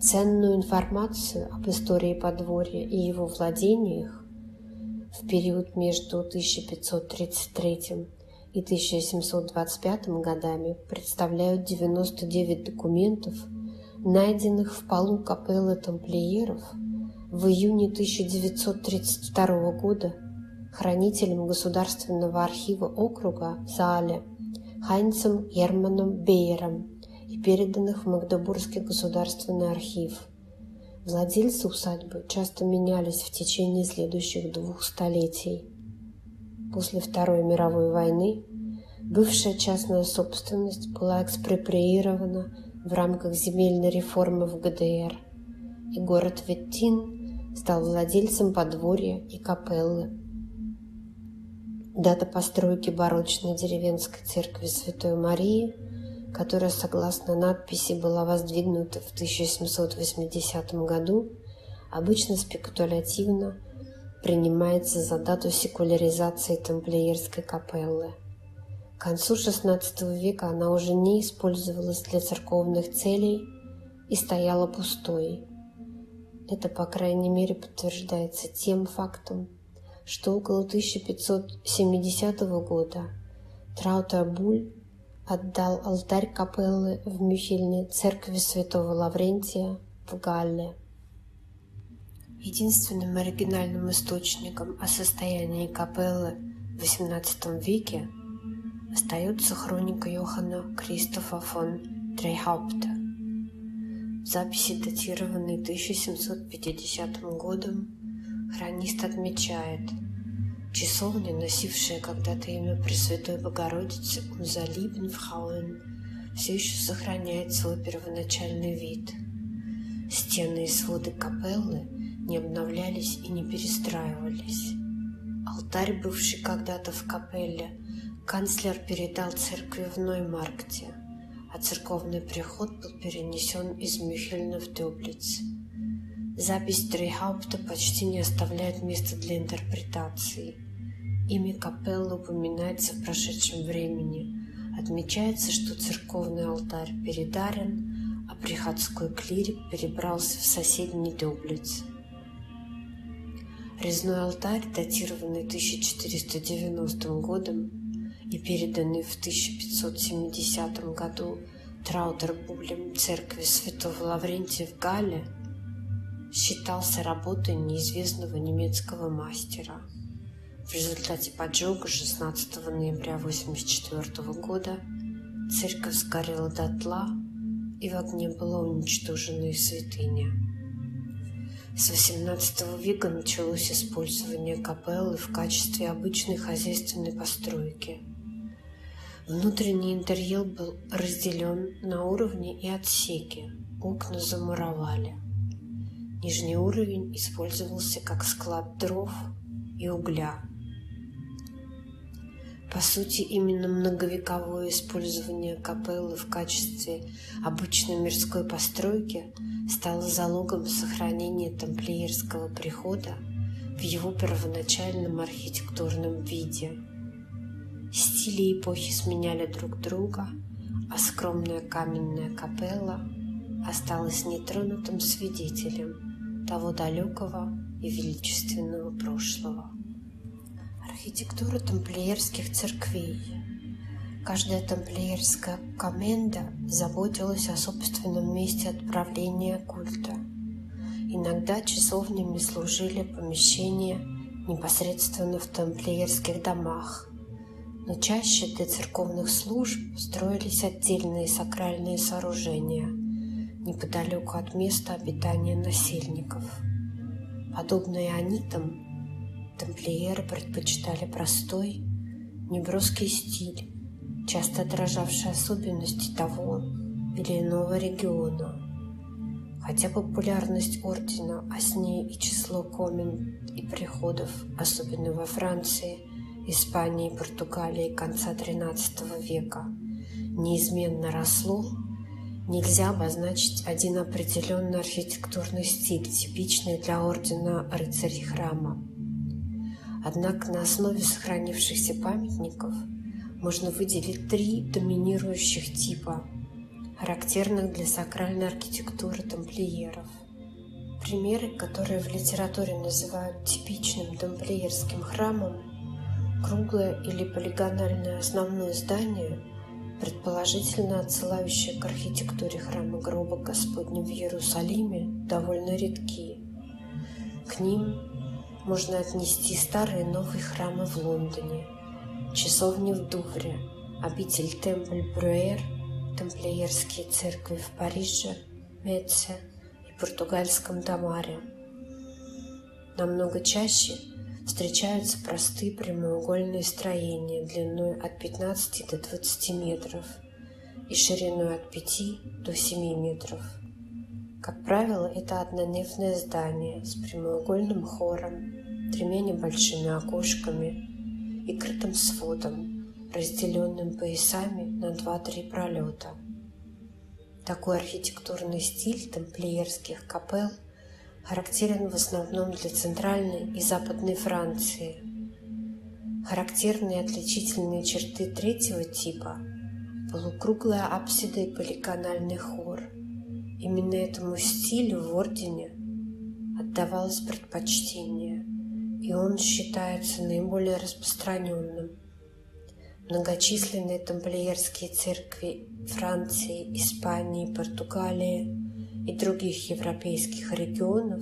Ценную информацию об истории подворья и его владениях в период между тысяча пятьсот тридцать третьим и тысяча семьсот двадцать пятым годами представляют девяносто девять документов, найденных в полу капеллы тамплиеров в июне тысяча девятьсот тридцать второго года хранителем Государственного архива округа Зале Хайнцем Германом Бейером и переданных в Магдебургский государственный архив. Владельцы усадьбы часто менялись в течение следующих двух столетий. После Второй мировой войны бывшая частная собственность была экспроприирована в рамках земельной реформы в ГДР, и город Веттин стал владельцем подворья и капеллы. Дата постройки барочной деревенской церкви Святой Марии, которая, согласно надписи, была воздвигнута в тысяча семьсот восьмидесятом году, обычно спекулятивно принимается за дату секуляризации тамплиерской капеллы. К концу шестнадцатого века она уже не использовалась для церковных целей и стояла пустой. Это, по крайней мере, подтверждается тем фактом, что около тысяча пятьсот семидесятого года Траутербуль отдал алтарь капеллы в Мюхельне церкви Святого Лаврентия в Галле. Единственным оригинальным источником о состоянии капеллы в восемнадцатом веке остается хроника Йохана Кристофа фон Трейхаупта. В записи, датированной тысяча семьсот пятидесятым годом, хронист отмечает: часовня, носившая когда-то имя Пресвятой Богородицы Унза Либенфрауэн, все еще сохраняет свой первоначальный вид. Стены и своды капеллы не обновлялись и не перестраивались. Алтарь, бывший когда-то в капелле, канцлер передал церкви в Ноймаркте, а церковный приход был перенесен из Мюхельна в Дёблиц. Запись Трейхаупта почти не оставляет места для интерпретации. Имя капеллы упоминается в прошедшем времени. Отмечается, что церковный алтарь передарен, а приходской клирик перебрался в соседний Дёблиц. Резной алтарь, датированный тысяча четыреста девяностым годом и переданный в тысяча пятьсот семидесятом году Траутербулем церкви Святого Лаврентия в Галле, считался работой неизвестного немецкого мастера. В результате поджога шестнадцатого ноября тысяча девятьсот восемьдесят четвёртого года церковь сгорела дотла, и в огне была уничтожена и святыня. С восемнадцатого века началось использование капеллы в качестве обычной хозяйственной постройки. Внутренний интерьер был разделен на уровни и отсеки, окна замуровали. Нижний уровень использовался как склад дров и угля. По сути, именно многовековое использование капеллы в качестве обычной мирской постройки стало залогом сохранения тамплиерского прихода в его первоначальном архитектурном виде. Стили эпохи сменяли друг друга, а скромная каменная капелла осталось нетронутым свидетелем того далекого и величественного прошлого. Архитектура тамплиерских церквей. Каждая тамплиерская коменда заботилась о собственном месте отправления культа. Иногда часовнями служили помещения непосредственно в тамплиерских домах, но чаще для церковных служб строились отдельные сакральные сооружения неподалеку от места обитания насельников. Подобные анитам, тамплиеры предпочитали простой, неброский стиль, часто отражавший особенности того или иного региона. Хотя популярность ордена, а с ней и число комен и приходов, особенно во Франции, Испании и Португалии конца тринадцатого века, неизменно росло, нельзя обозначить один определенный архитектурный стиль, типичный для ордена рыцарей храма. Однако на основе сохранившихся памятников можно выделить три доминирующих типа, характерных для сакральной архитектуры тамплиеров. Примеры, которые в литературе называют типичным тамплиерским храмом, круглое или полигональное основное здание, предположительно отсылающее к архитектуре храма гроба Господня в Иерусалиме, довольно редки. К ним можно отнести старые и новые храмы в Лондоне, часовни в Дувре, обитель Темпль-Брюэр, тамплиерские церкви в Париже, Меце и португальском Тамаре. Намного чаще встречаются простые прямоугольные строения длиной от пятнадцати до двадцати метров и шириной от пяти до семи метров. Как правило, это однонефное здание с прямоугольным хором, тремя небольшими окошками и крытым сводом, разделенным поясами на два-три пролета. Такой архитектурный стиль тамплиерских капелл характерен в основном для Центральной и Западной Франции. Характерные отличительные черты третьего типа – полукруглая апсида и поликанальный хор. Именно этому стилю в ордене отдавалось предпочтение, и он считается наиболее распространенным. Многочисленные тамплиерские церкви Франции, Испании, Португалии и других европейских регионов,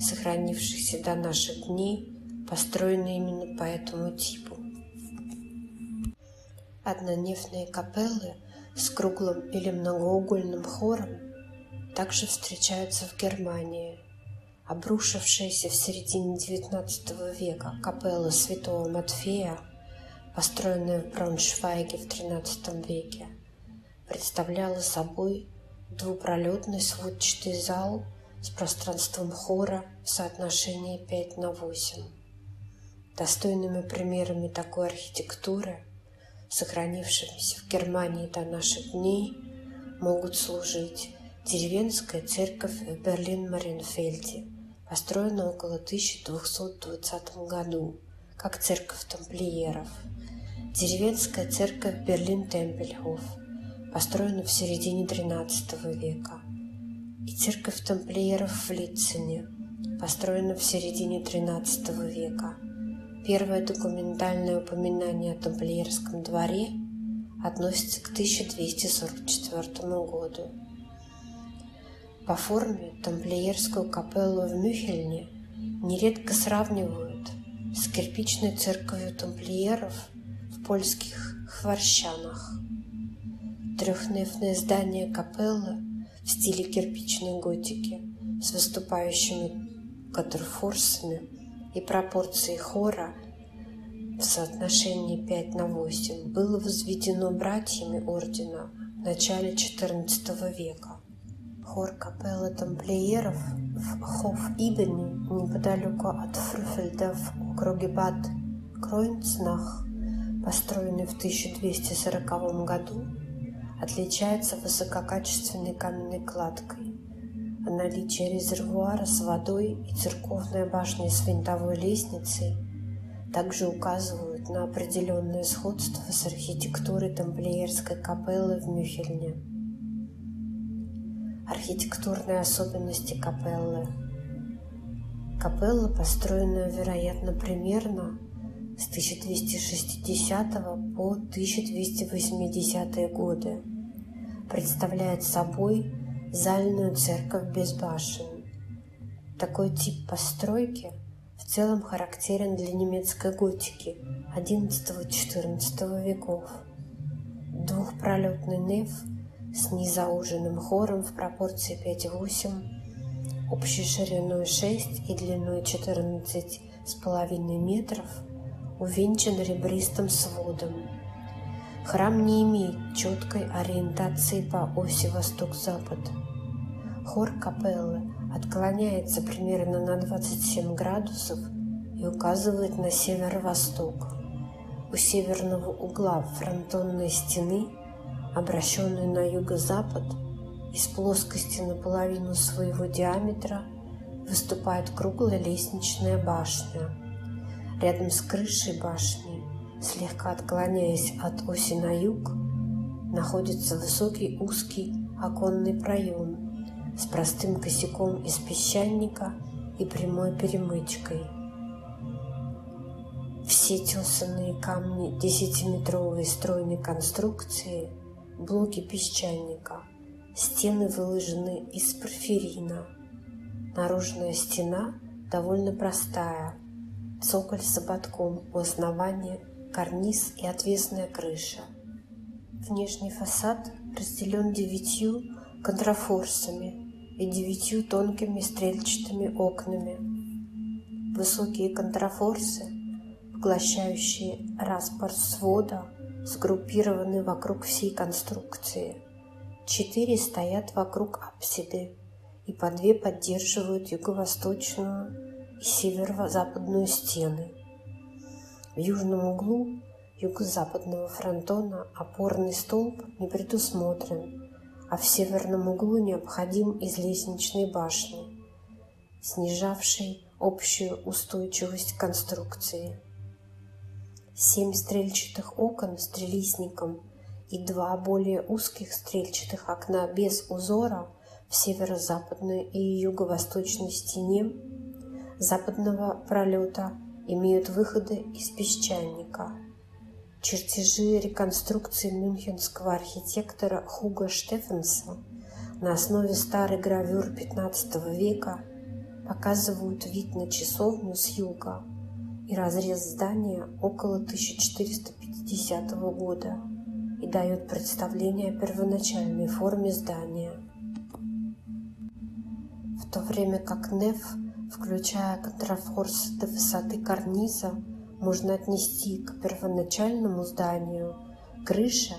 сохранившихся до наших дней, построены именно по этому типу. Однонефные капеллы с круглым или многоугольным хором также встречаются в Германии. Обрушившиеся в середине девятнадцатого века капеллы Святого Матфея, построенная в Брауншвайге в тринадцатом веке, представляла собой двупролетный сводчатый зал с пространством хора в соотношении пять на восемь. Достойными примерами такой архитектуры, сохранившимися в Германии до наших дней, могут служить деревенская церковь в Берлин-Мариенфельде, построенная около тысяча двести двадцатом году. Как церковь тамплиеров, деревенская церковь Берлин-Темпельхоф, построена в середине тринадцатого века, и церковь тамплиеров в Литцене, построена в середине тринадцатого века. Первое документальное упоминание о тамплиерском дворе относится к тысяча двести сорок четвёртому году. По форме тамплиерскую капеллу в Мюхельне нередко сравнивают с кирпичной церковью тамплиеров в польских Хворщанах. Трехнефное здание капеллы в стиле кирпичной готики с выступающими контрфорсами и пропорцией хора в соотношении пять на восемь было возведено братьями ордена в начале четырнадцатого века. Хор капеллы тамплиеров в Хоф-Ибене, неподалеку от Фрюфельда в округе Бад Кройнцнах, построенный в тысяча двести сороковом году, отличается высококачественной каменной кладкой, а наличие резервуара с водой и церковная башня с винтовой лестницей также указывают на определенное сходство с архитектурой тамплиерской капеллы в Мюхельне. архитектурные особенности капеллы. Капелла, построенная, вероятно, примерно с тысяча двести шестидесятого по тысяча двести восьмидесятые годы, представляет собой зальную церковь без башен. Такой тип постройки в целом характерен для немецкой готики одиннадцатого-четырнадцатого веков. Двухпролетный неф с незауженным хором в пропорции пять восемь, общей шириной шесть и длиной четырнадцать с половиной метров, увенчан ребристым сводом. Храм не имеет четкой ориентации по оси восток-запад. Хор капеллы отклоняется примерно на двадцать семь градусов и указывает на северо-восток. У северного угла фронтонной стены, обращенной на юго-запад, из плоскости наполовину своего диаметра выступает круглая лестничная башня. Рядом с крышей башни, слегка отклоняясь от оси на юг, находится высокий узкий оконный проем с простым косяком из песчаника и прямой перемычкой. Все тесанные камни десятиметровой стройной конструкции – блоки песчаника, стены выложены из порфирина. Наружная стена довольно простая, цоколь с ободком у основания, карниз и отвесная крыша. Внешний фасад разделен девятью контрафорсами и девятью тонкими стрельчатыми окнами. Высокие контрафорсы, поглощающие распор свода, сгруппированы вокруг всей конструкции. Четыре стоят вокруг апсиды, и по две поддерживают юго-восточную и северо-западную стены. В южном углу юго-западного фронтона опорный столб не предусмотрен, а в северном углу необходим из лестничной башни, снижавшей общую устойчивость конструкции. Семь стрельчатых окон с трилистником и два более узких стрельчатых окна без узора в северо-западной и юго-восточной стене западного пролета имеют выходы из песчаника. Чертежи реконструкции мюнхенского архитектора Хуго Штефенса на основе старой гравюр пятнадцатого века показывают вид на часовню с юга и разрез здания около тысяча четыреста пятидесятого года и дают представление о первоначальной форме здания. В то время как неф, включая контрафорс до высоты карниза, можно отнести к первоначальному зданию, крыша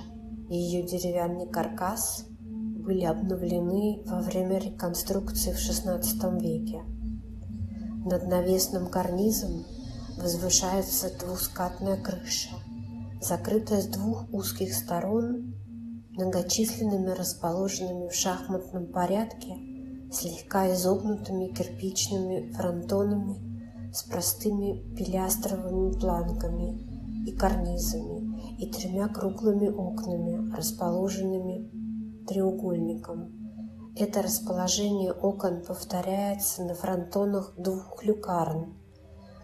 и ее деревянный каркас были обновлены во время реконструкции в шестнадцатом веке. Над навесным карнизом возвышается двускатная крыша, закрытая с двух узких сторон многочисленными расположенными в шахматном порядке слегка изогнутыми кирпичными фронтонами с простыми пилястровыми планками и карнизами и тремя круглыми окнами, расположенными треугольником. Это расположение окон повторяется на фронтонах двух люкарн,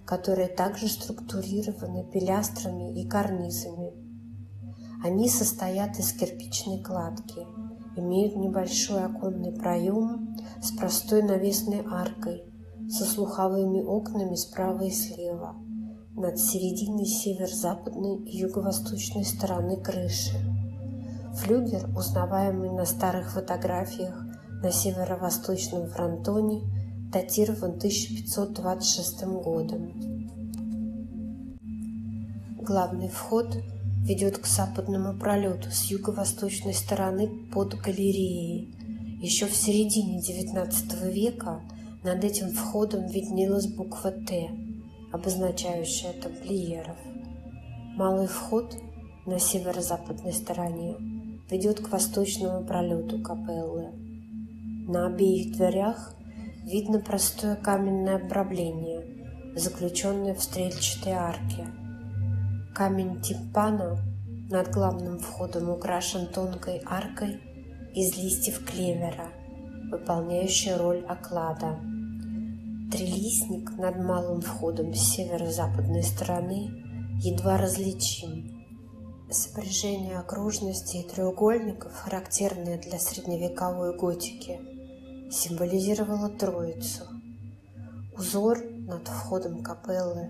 которые также структурированы пилястрами и карнизами. Они состоят из кирпичной кладки, имеют небольшой оконный проем с простой навесной аркой, со слуховыми окнами справа и слева, над серединой северо-западной и юго-восточной стороны крыши. Флюгер, узнаваемый на старых фотографиях на северо-восточном фронтоне, датирован тысяча пятьсот двадцать шестым годом. Главный вход ведет к западному пролету с юго-восточной стороны под галереей. Еще в середине девятнадцатого века над этим входом виднелась буква «Т», обозначающая тамплиеров. Малый вход на северо-западной стороне ведет к восточному пролету капеллы. На обеих дверях видно простое каменное обрамление, заключенное в стрельчатой арке. Камень тимпана над главным входом украшен тонкой аркой из листьев клевера, выполняющая роль оклада. Трилистник над малым входом с северо-западной стороны едва различим. Сопряжение окружностей и треугольников, характерное для средневековой готики, символизировало Троицу. Узор над входом капеллы,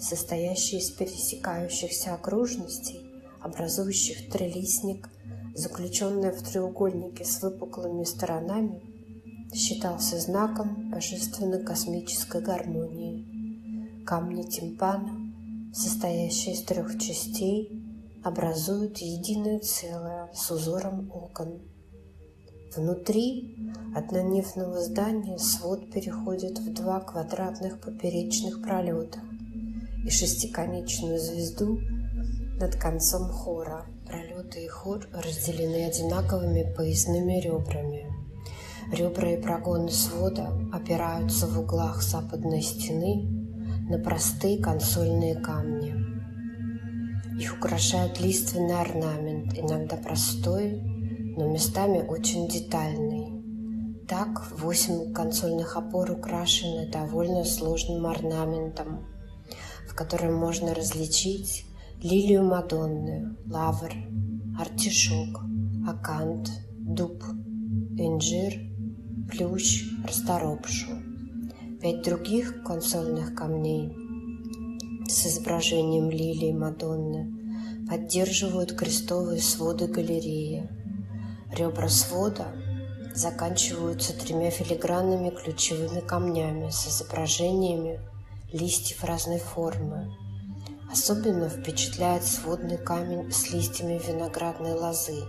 состоящий из пересекающихся окружностей, образующих трилистник, заключенный в треугольнике с выпуклыми сторонами, считался знаком божественной космической гармонии. Камни тимпана, состоящие из трех частей, образуют единое целое с узором окон. Внутри однонефного здания свод переходит в два квадратных поперечных пролета и шестиконечную звезду над концом хора. Пролеты и хор разделены одинаковыми поясными ребрами. Ребра и прогоны свода опираются в углах западной стены на простые консольные камни. Их украшают лиственный орнамент, иногда простой, но местами очень детальный. Так, восемь консольных опор украшены довольно сложным орнаментом, в котором можно различить лилию Мадонны, лавр, артишок, акант, дуб, инжир, плющ, расторопшу. Пять других консольных камней с изображением лилии Мадонны поддерживают крестовые своды галереи. Ребра свода заканчиваются тремя филигранными ключевыми камнями с изображениями листьев разной формы. Особенно впечатляет сводный камень с листьями виноградной лозы,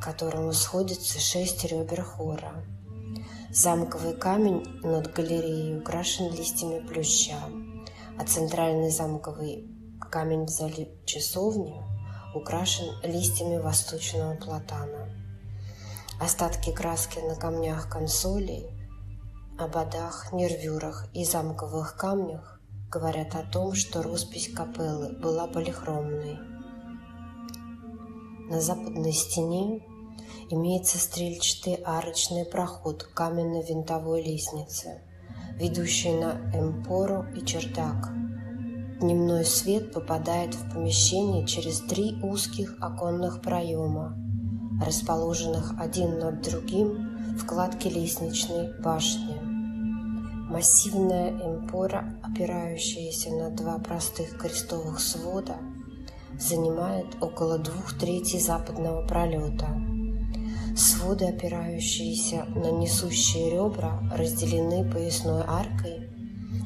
к которому сходятся шесть ребер хора. Замковый камень над галереей украшен листьями плюща, а центральный замковый камень в зале часовни украшен листьями восточного платана. Остатки краски на камнях консолей, ободах, нервюрах и замковых камнях говорят о том, что роспись капеллы была полихромной. На западной стене имеется стрельчатый арочный проход к каменной винтовой лестнице, ведущий на эмпору и чердак. Дневной свет попадает в помещение через три узких оконных проема, расположенных один над другим в кладке лестничной башни. Массивная эмпора, опирающаяся на два простых крестовых свода, занимает около двух третей западного пролета. Своды, опирающиеся на несущие ребра, разделены поясной аркой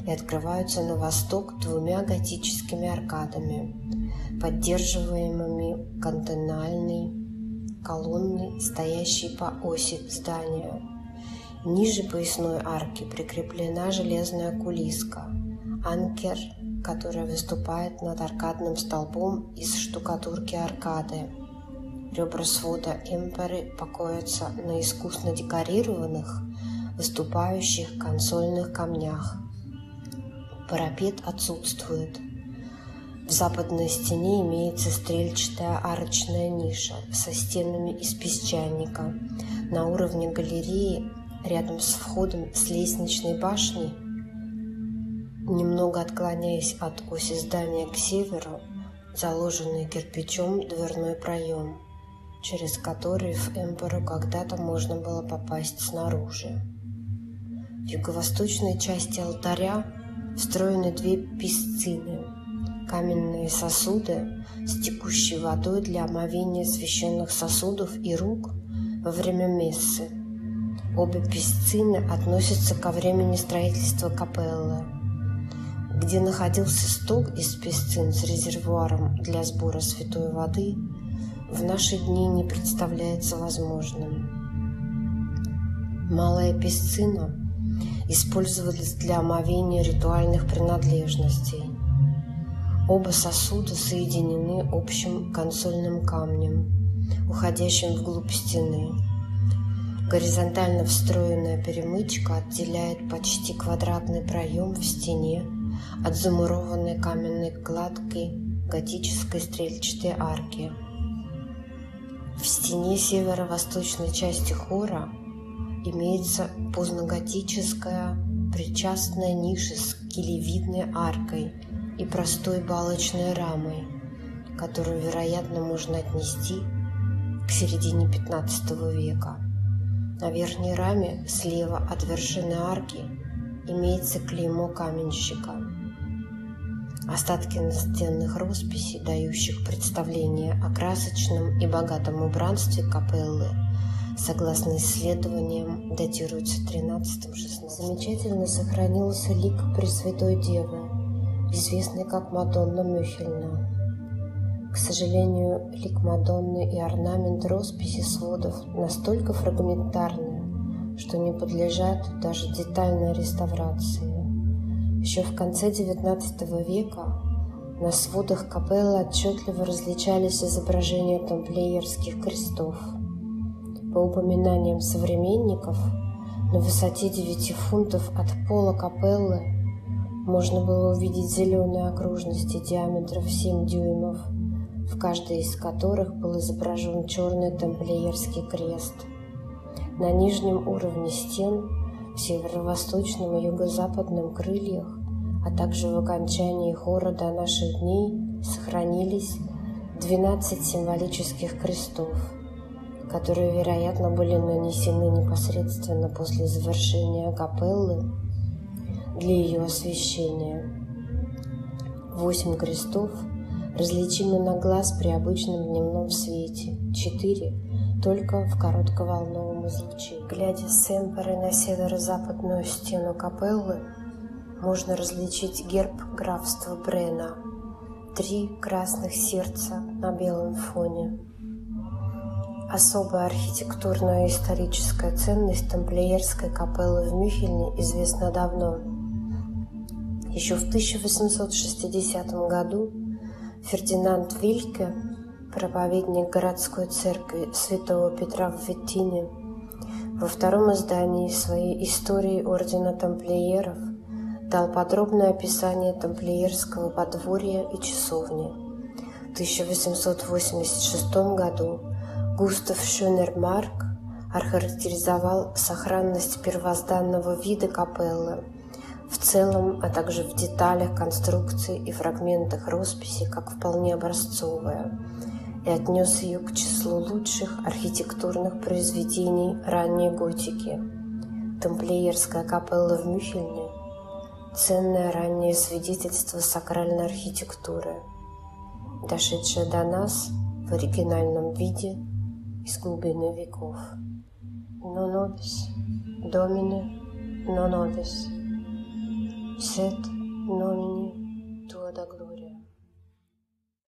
и открываются на восток двумя готическими аркадами, поддерживаемыми контональной колонной, стоящей по оси здания. Ниже поясной арки прикреплена железная кулиска, анкер, которая выступает над аркадным столбом из штукатурки аркады. Ребра свода эмпоры покоятся на искусно декорированных, выступающих консольных камнях. Парапет отсутствует. В западной стене имеется стрельчатая арочная ниша со стенами из песчаника. На уровне галереи, рядом с входом с лестничной башней, немного отклоняясь от оси здания к северу, заложенный кирпичом дверной проем, через который в эмпору когда-то можно было попасть снаружи. В юго-восточной части алтаря встроены две писцины – каменные сосуды с текущей водой для омовения священных сосудов и рук во время мессы. Обе писцины относятся ко времени строительства капеллы, где находился сток из песцин с резервуаром для сбора святой воды, в наши дни не представляется возможным. Малая песцина использовалась для омовения ритуальных принадлежностей. Оба сосуда соединены общим консольным камнем, уходящим вглубь стены. Горизонтально встроенная перемычка отделяет почти квадратный проем в стене от замурованной каменной кладки готической стрельчатой арки. В стене северо-восточной части хора имеется поздноготическая причастная ниша с келевидной аркой и простой балочной рамой, которую, вероятно, можно отнести к середине пятнадцатого века. На верхней раме, слева от вершины арки, имеется клеймо каменщика. Остатки настенных росписей, дающих представление о красочном и богатом убранстве капеллы, согласно исследованиям, датируются тринадцатым-шестнадцатым. Замечательно сохранился лик Пресвятой Девы, известный как Мадонна Мюхельна. К сожалению, лик Мадонны и орнамент росписи сводов настолько фрагментарны, что не подлежат даже детальной реставрации. Еще в конце девятнадцатого века на сводах капеллы отчетливо различались изображения тамплиерских крестов. По упоминаниям современников, на высоте девяти фунтов от пола капеллы можно было увидеть зеленые окружности диаметром семь дюймов, в каждой из которых был изображен черный тамплиерский крест. На нижнем уровне стен, в северо-восточном и юго-западном крыльях, а также в окончании хора до наших дней сохранились двенадцать символических крестов, которые, вероятно, были нанесены непосредственно после завершения капеллы для ее освящения. Восемь крестов различимы на глаз при обычном дневном свете, четыре только в коротковолновом излучении. Глядя с Эмпоры на северо-западную стену капеллы, можно различить герб графства Брена, три красных сердца на белом фоне. Особая архитектурная и историческая ценность тамплиерской капеллы в Мюхельне известна давно. Еще в тысяча восемьсот шестидесятом году Фердинанд Вильке, проповедник городской церкви Святого Петра в Веттине, во втором издании своей истории ордена тамплиеров дал подробное описание тамплиерского подворья и часовни. В тысяча восемьсот восемьдесят шестом году Густав Шюнермарк охарактеризовал сохранность первозданного вида капеллы в целом, а также в деталях конструкции и фрагментах росписи, как вполне образцовая, и отнес ее к числу лучших архитектурных произведений ранней готики. Тамплиерская капелла в Мюхельне – ценное раннее свидетельство сакральной архитектуры, дошедшее до нас в оригинальном виде из глубины веков. Non nobis, Domine, non nobis. Сет номини туа да глори.